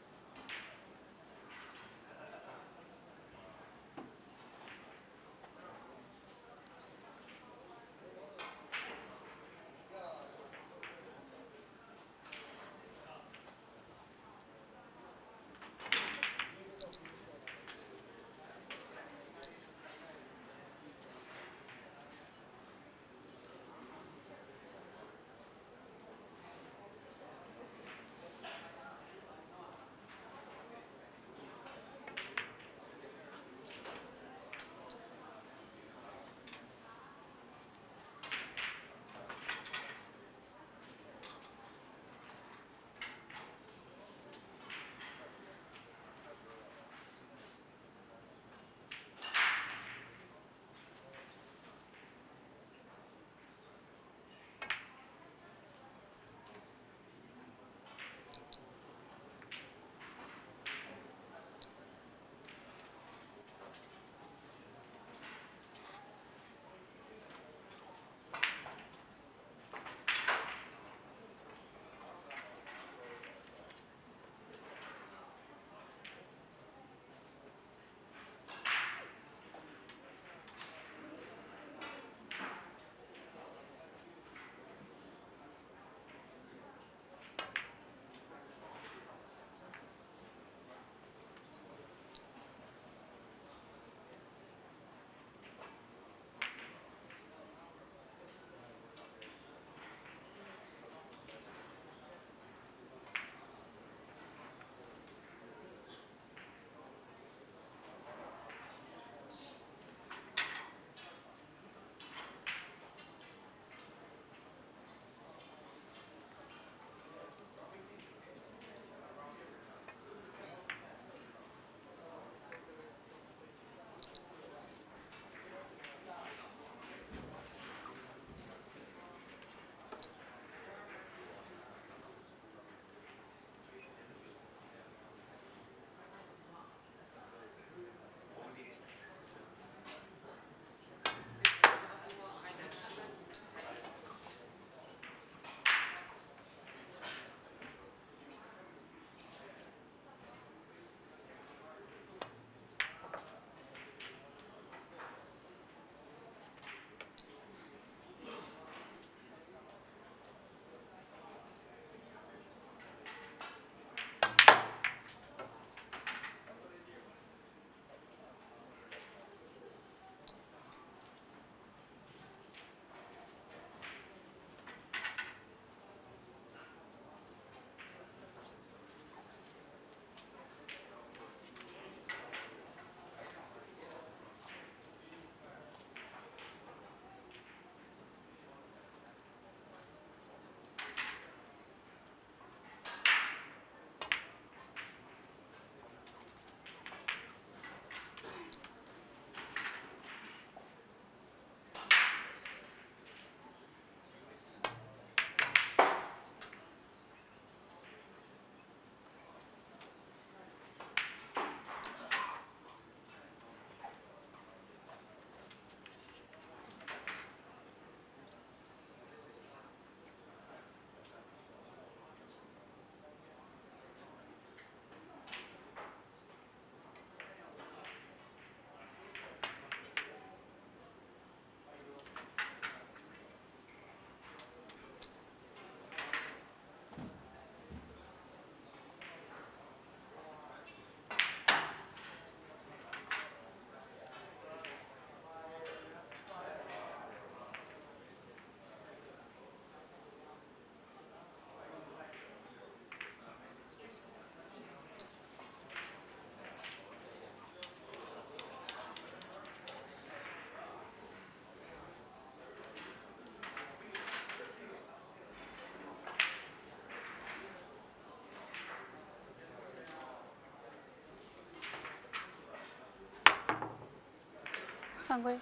犯规。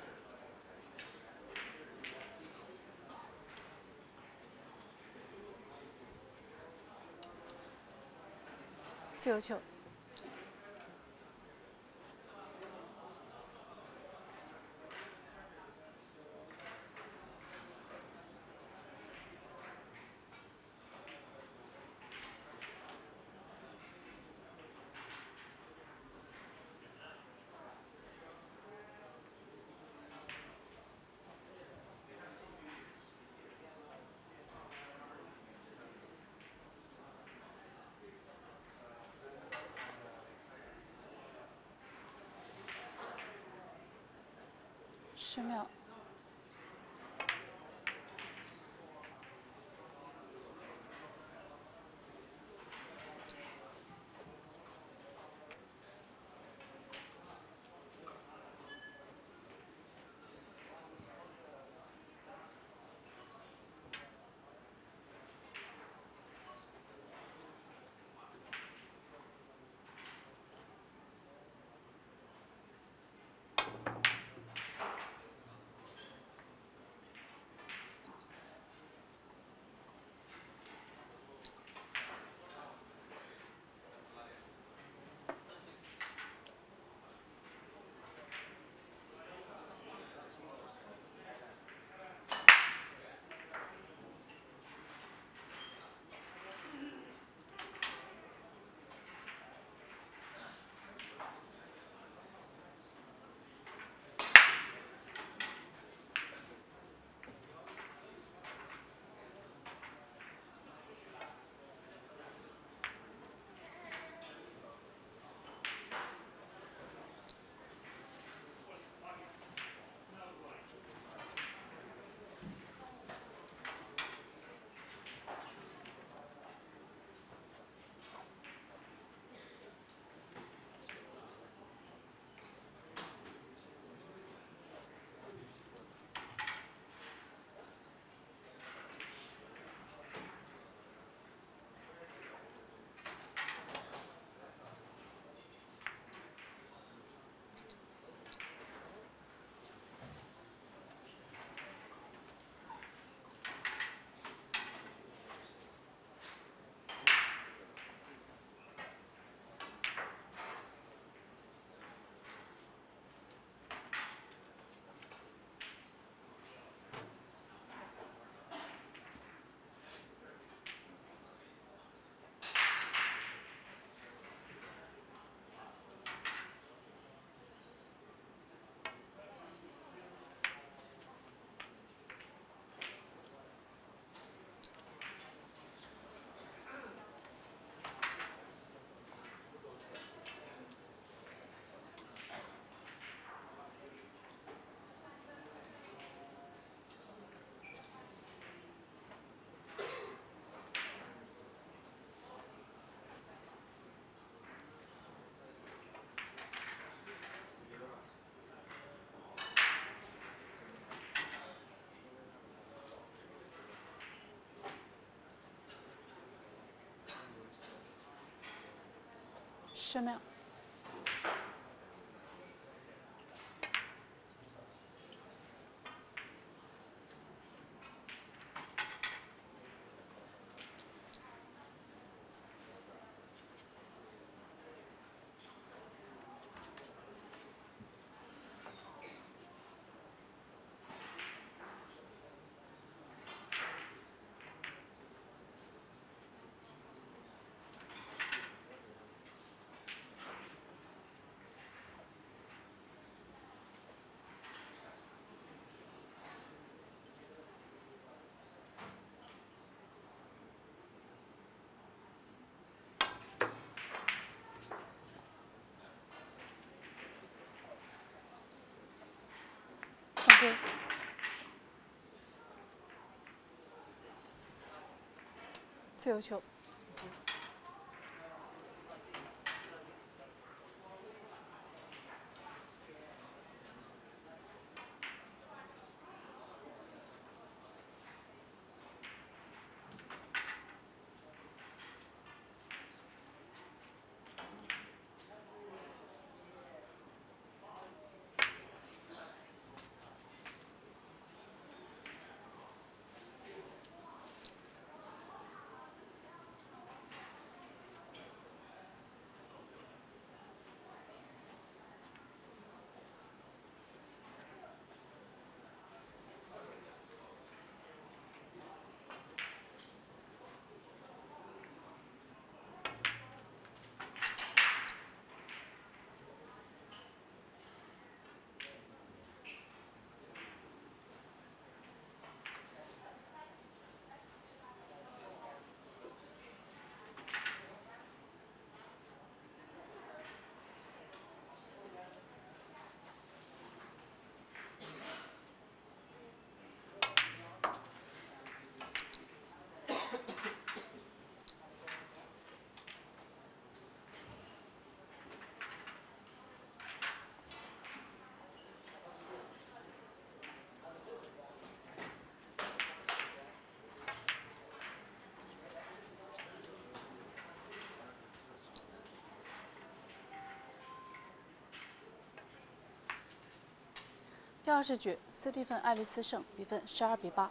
自由球，10秒。 10秒。 对。 自由球。第20局，斯蒂芬·爱丽丝胜，比分12比8。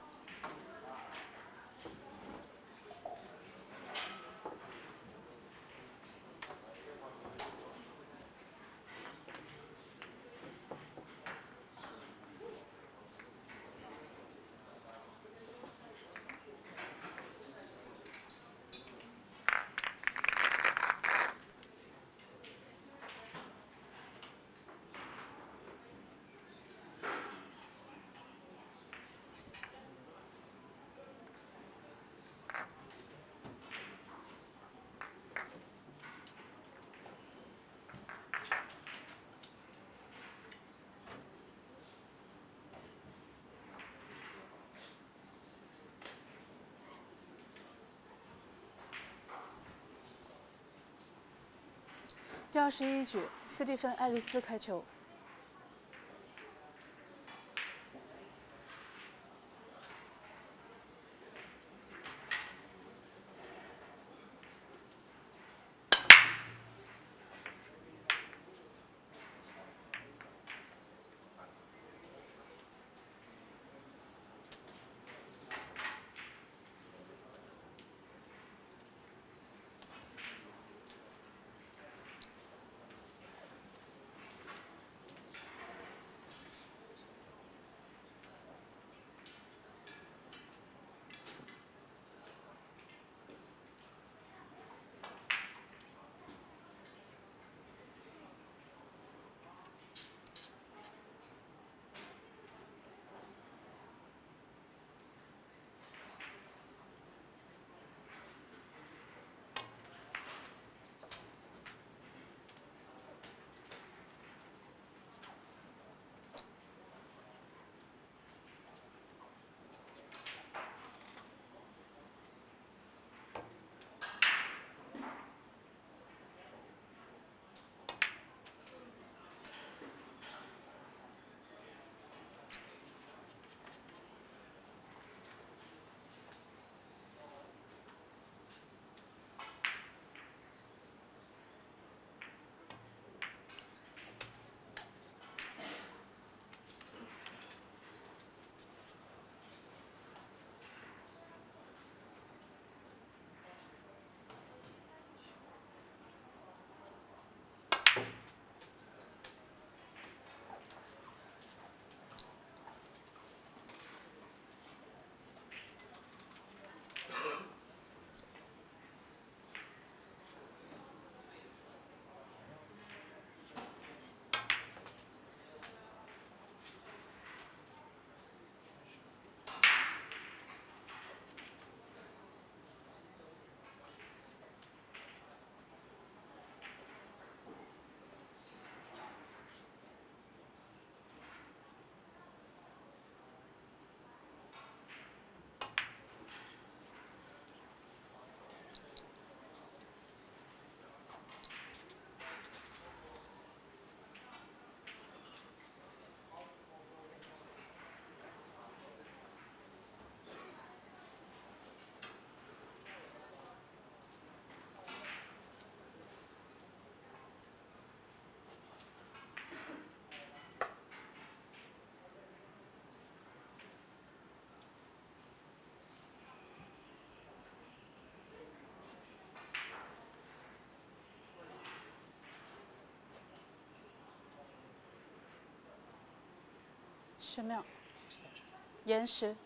第21局，斯蒂芬·爱丽丝开球。 十秒，延时。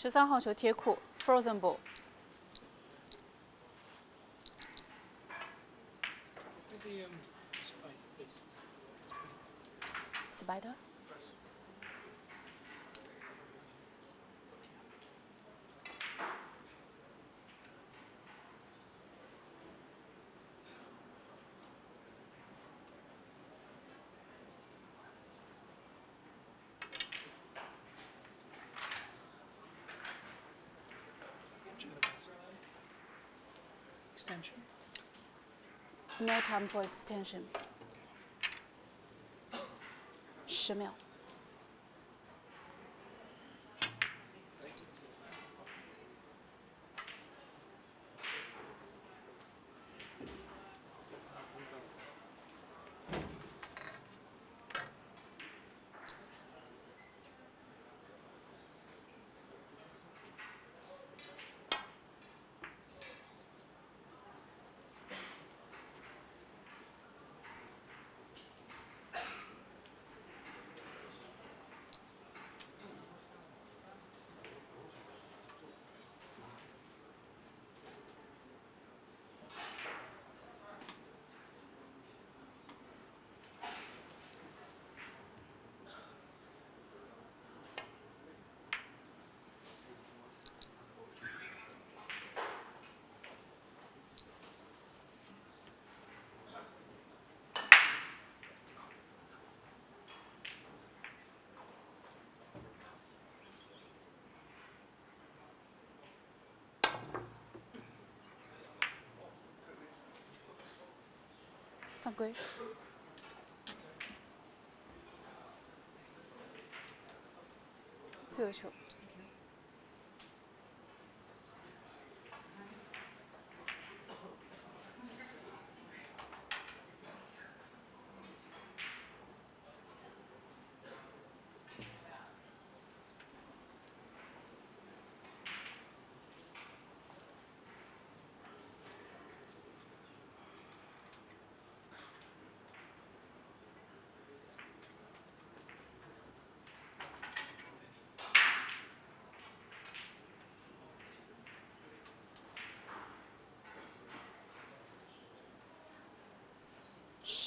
13号球贴库 ，frozen ball。 Spider. Extension. No time for extension. 10秒。 犯规。 自由球。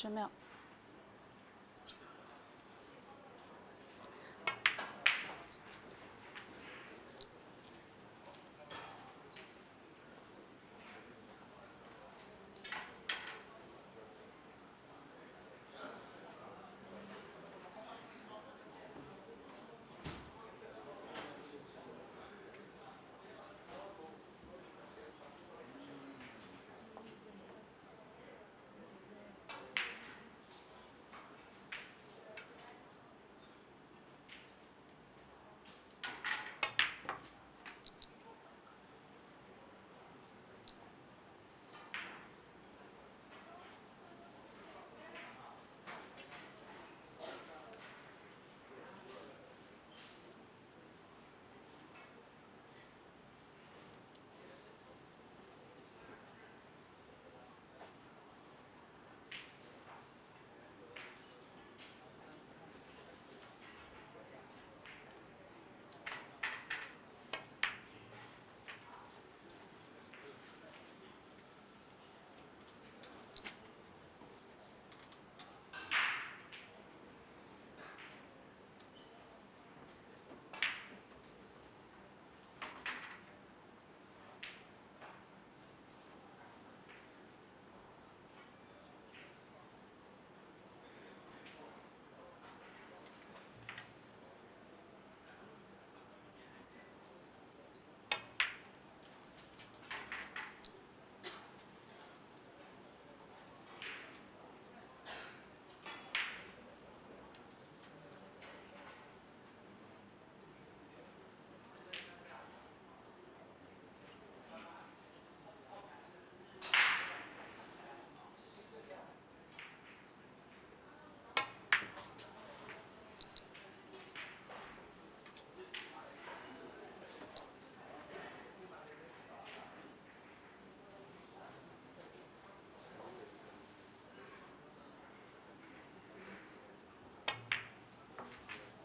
10秒。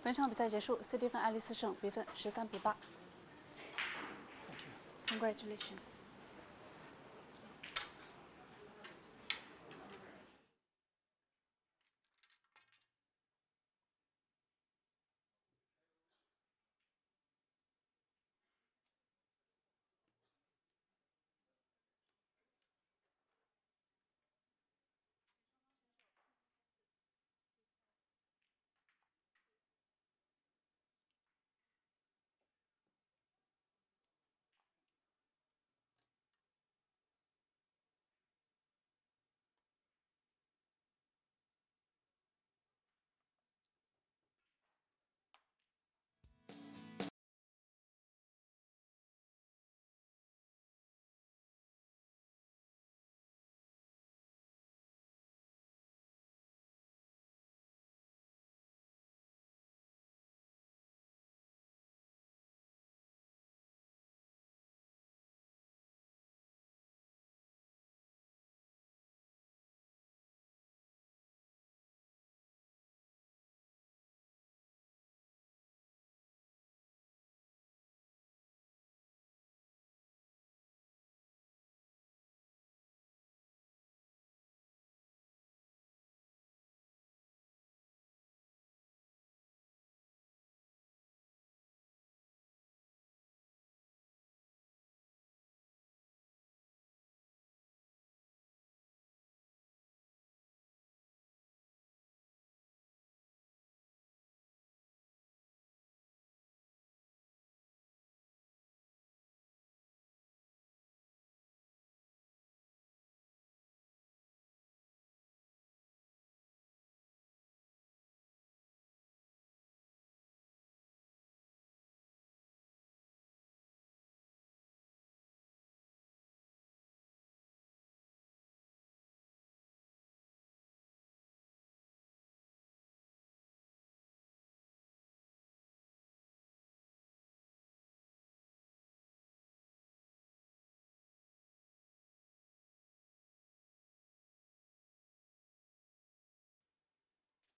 本场比赛结束，斯蒂芬·爱丽丝胜，比分13比8。Congratulations.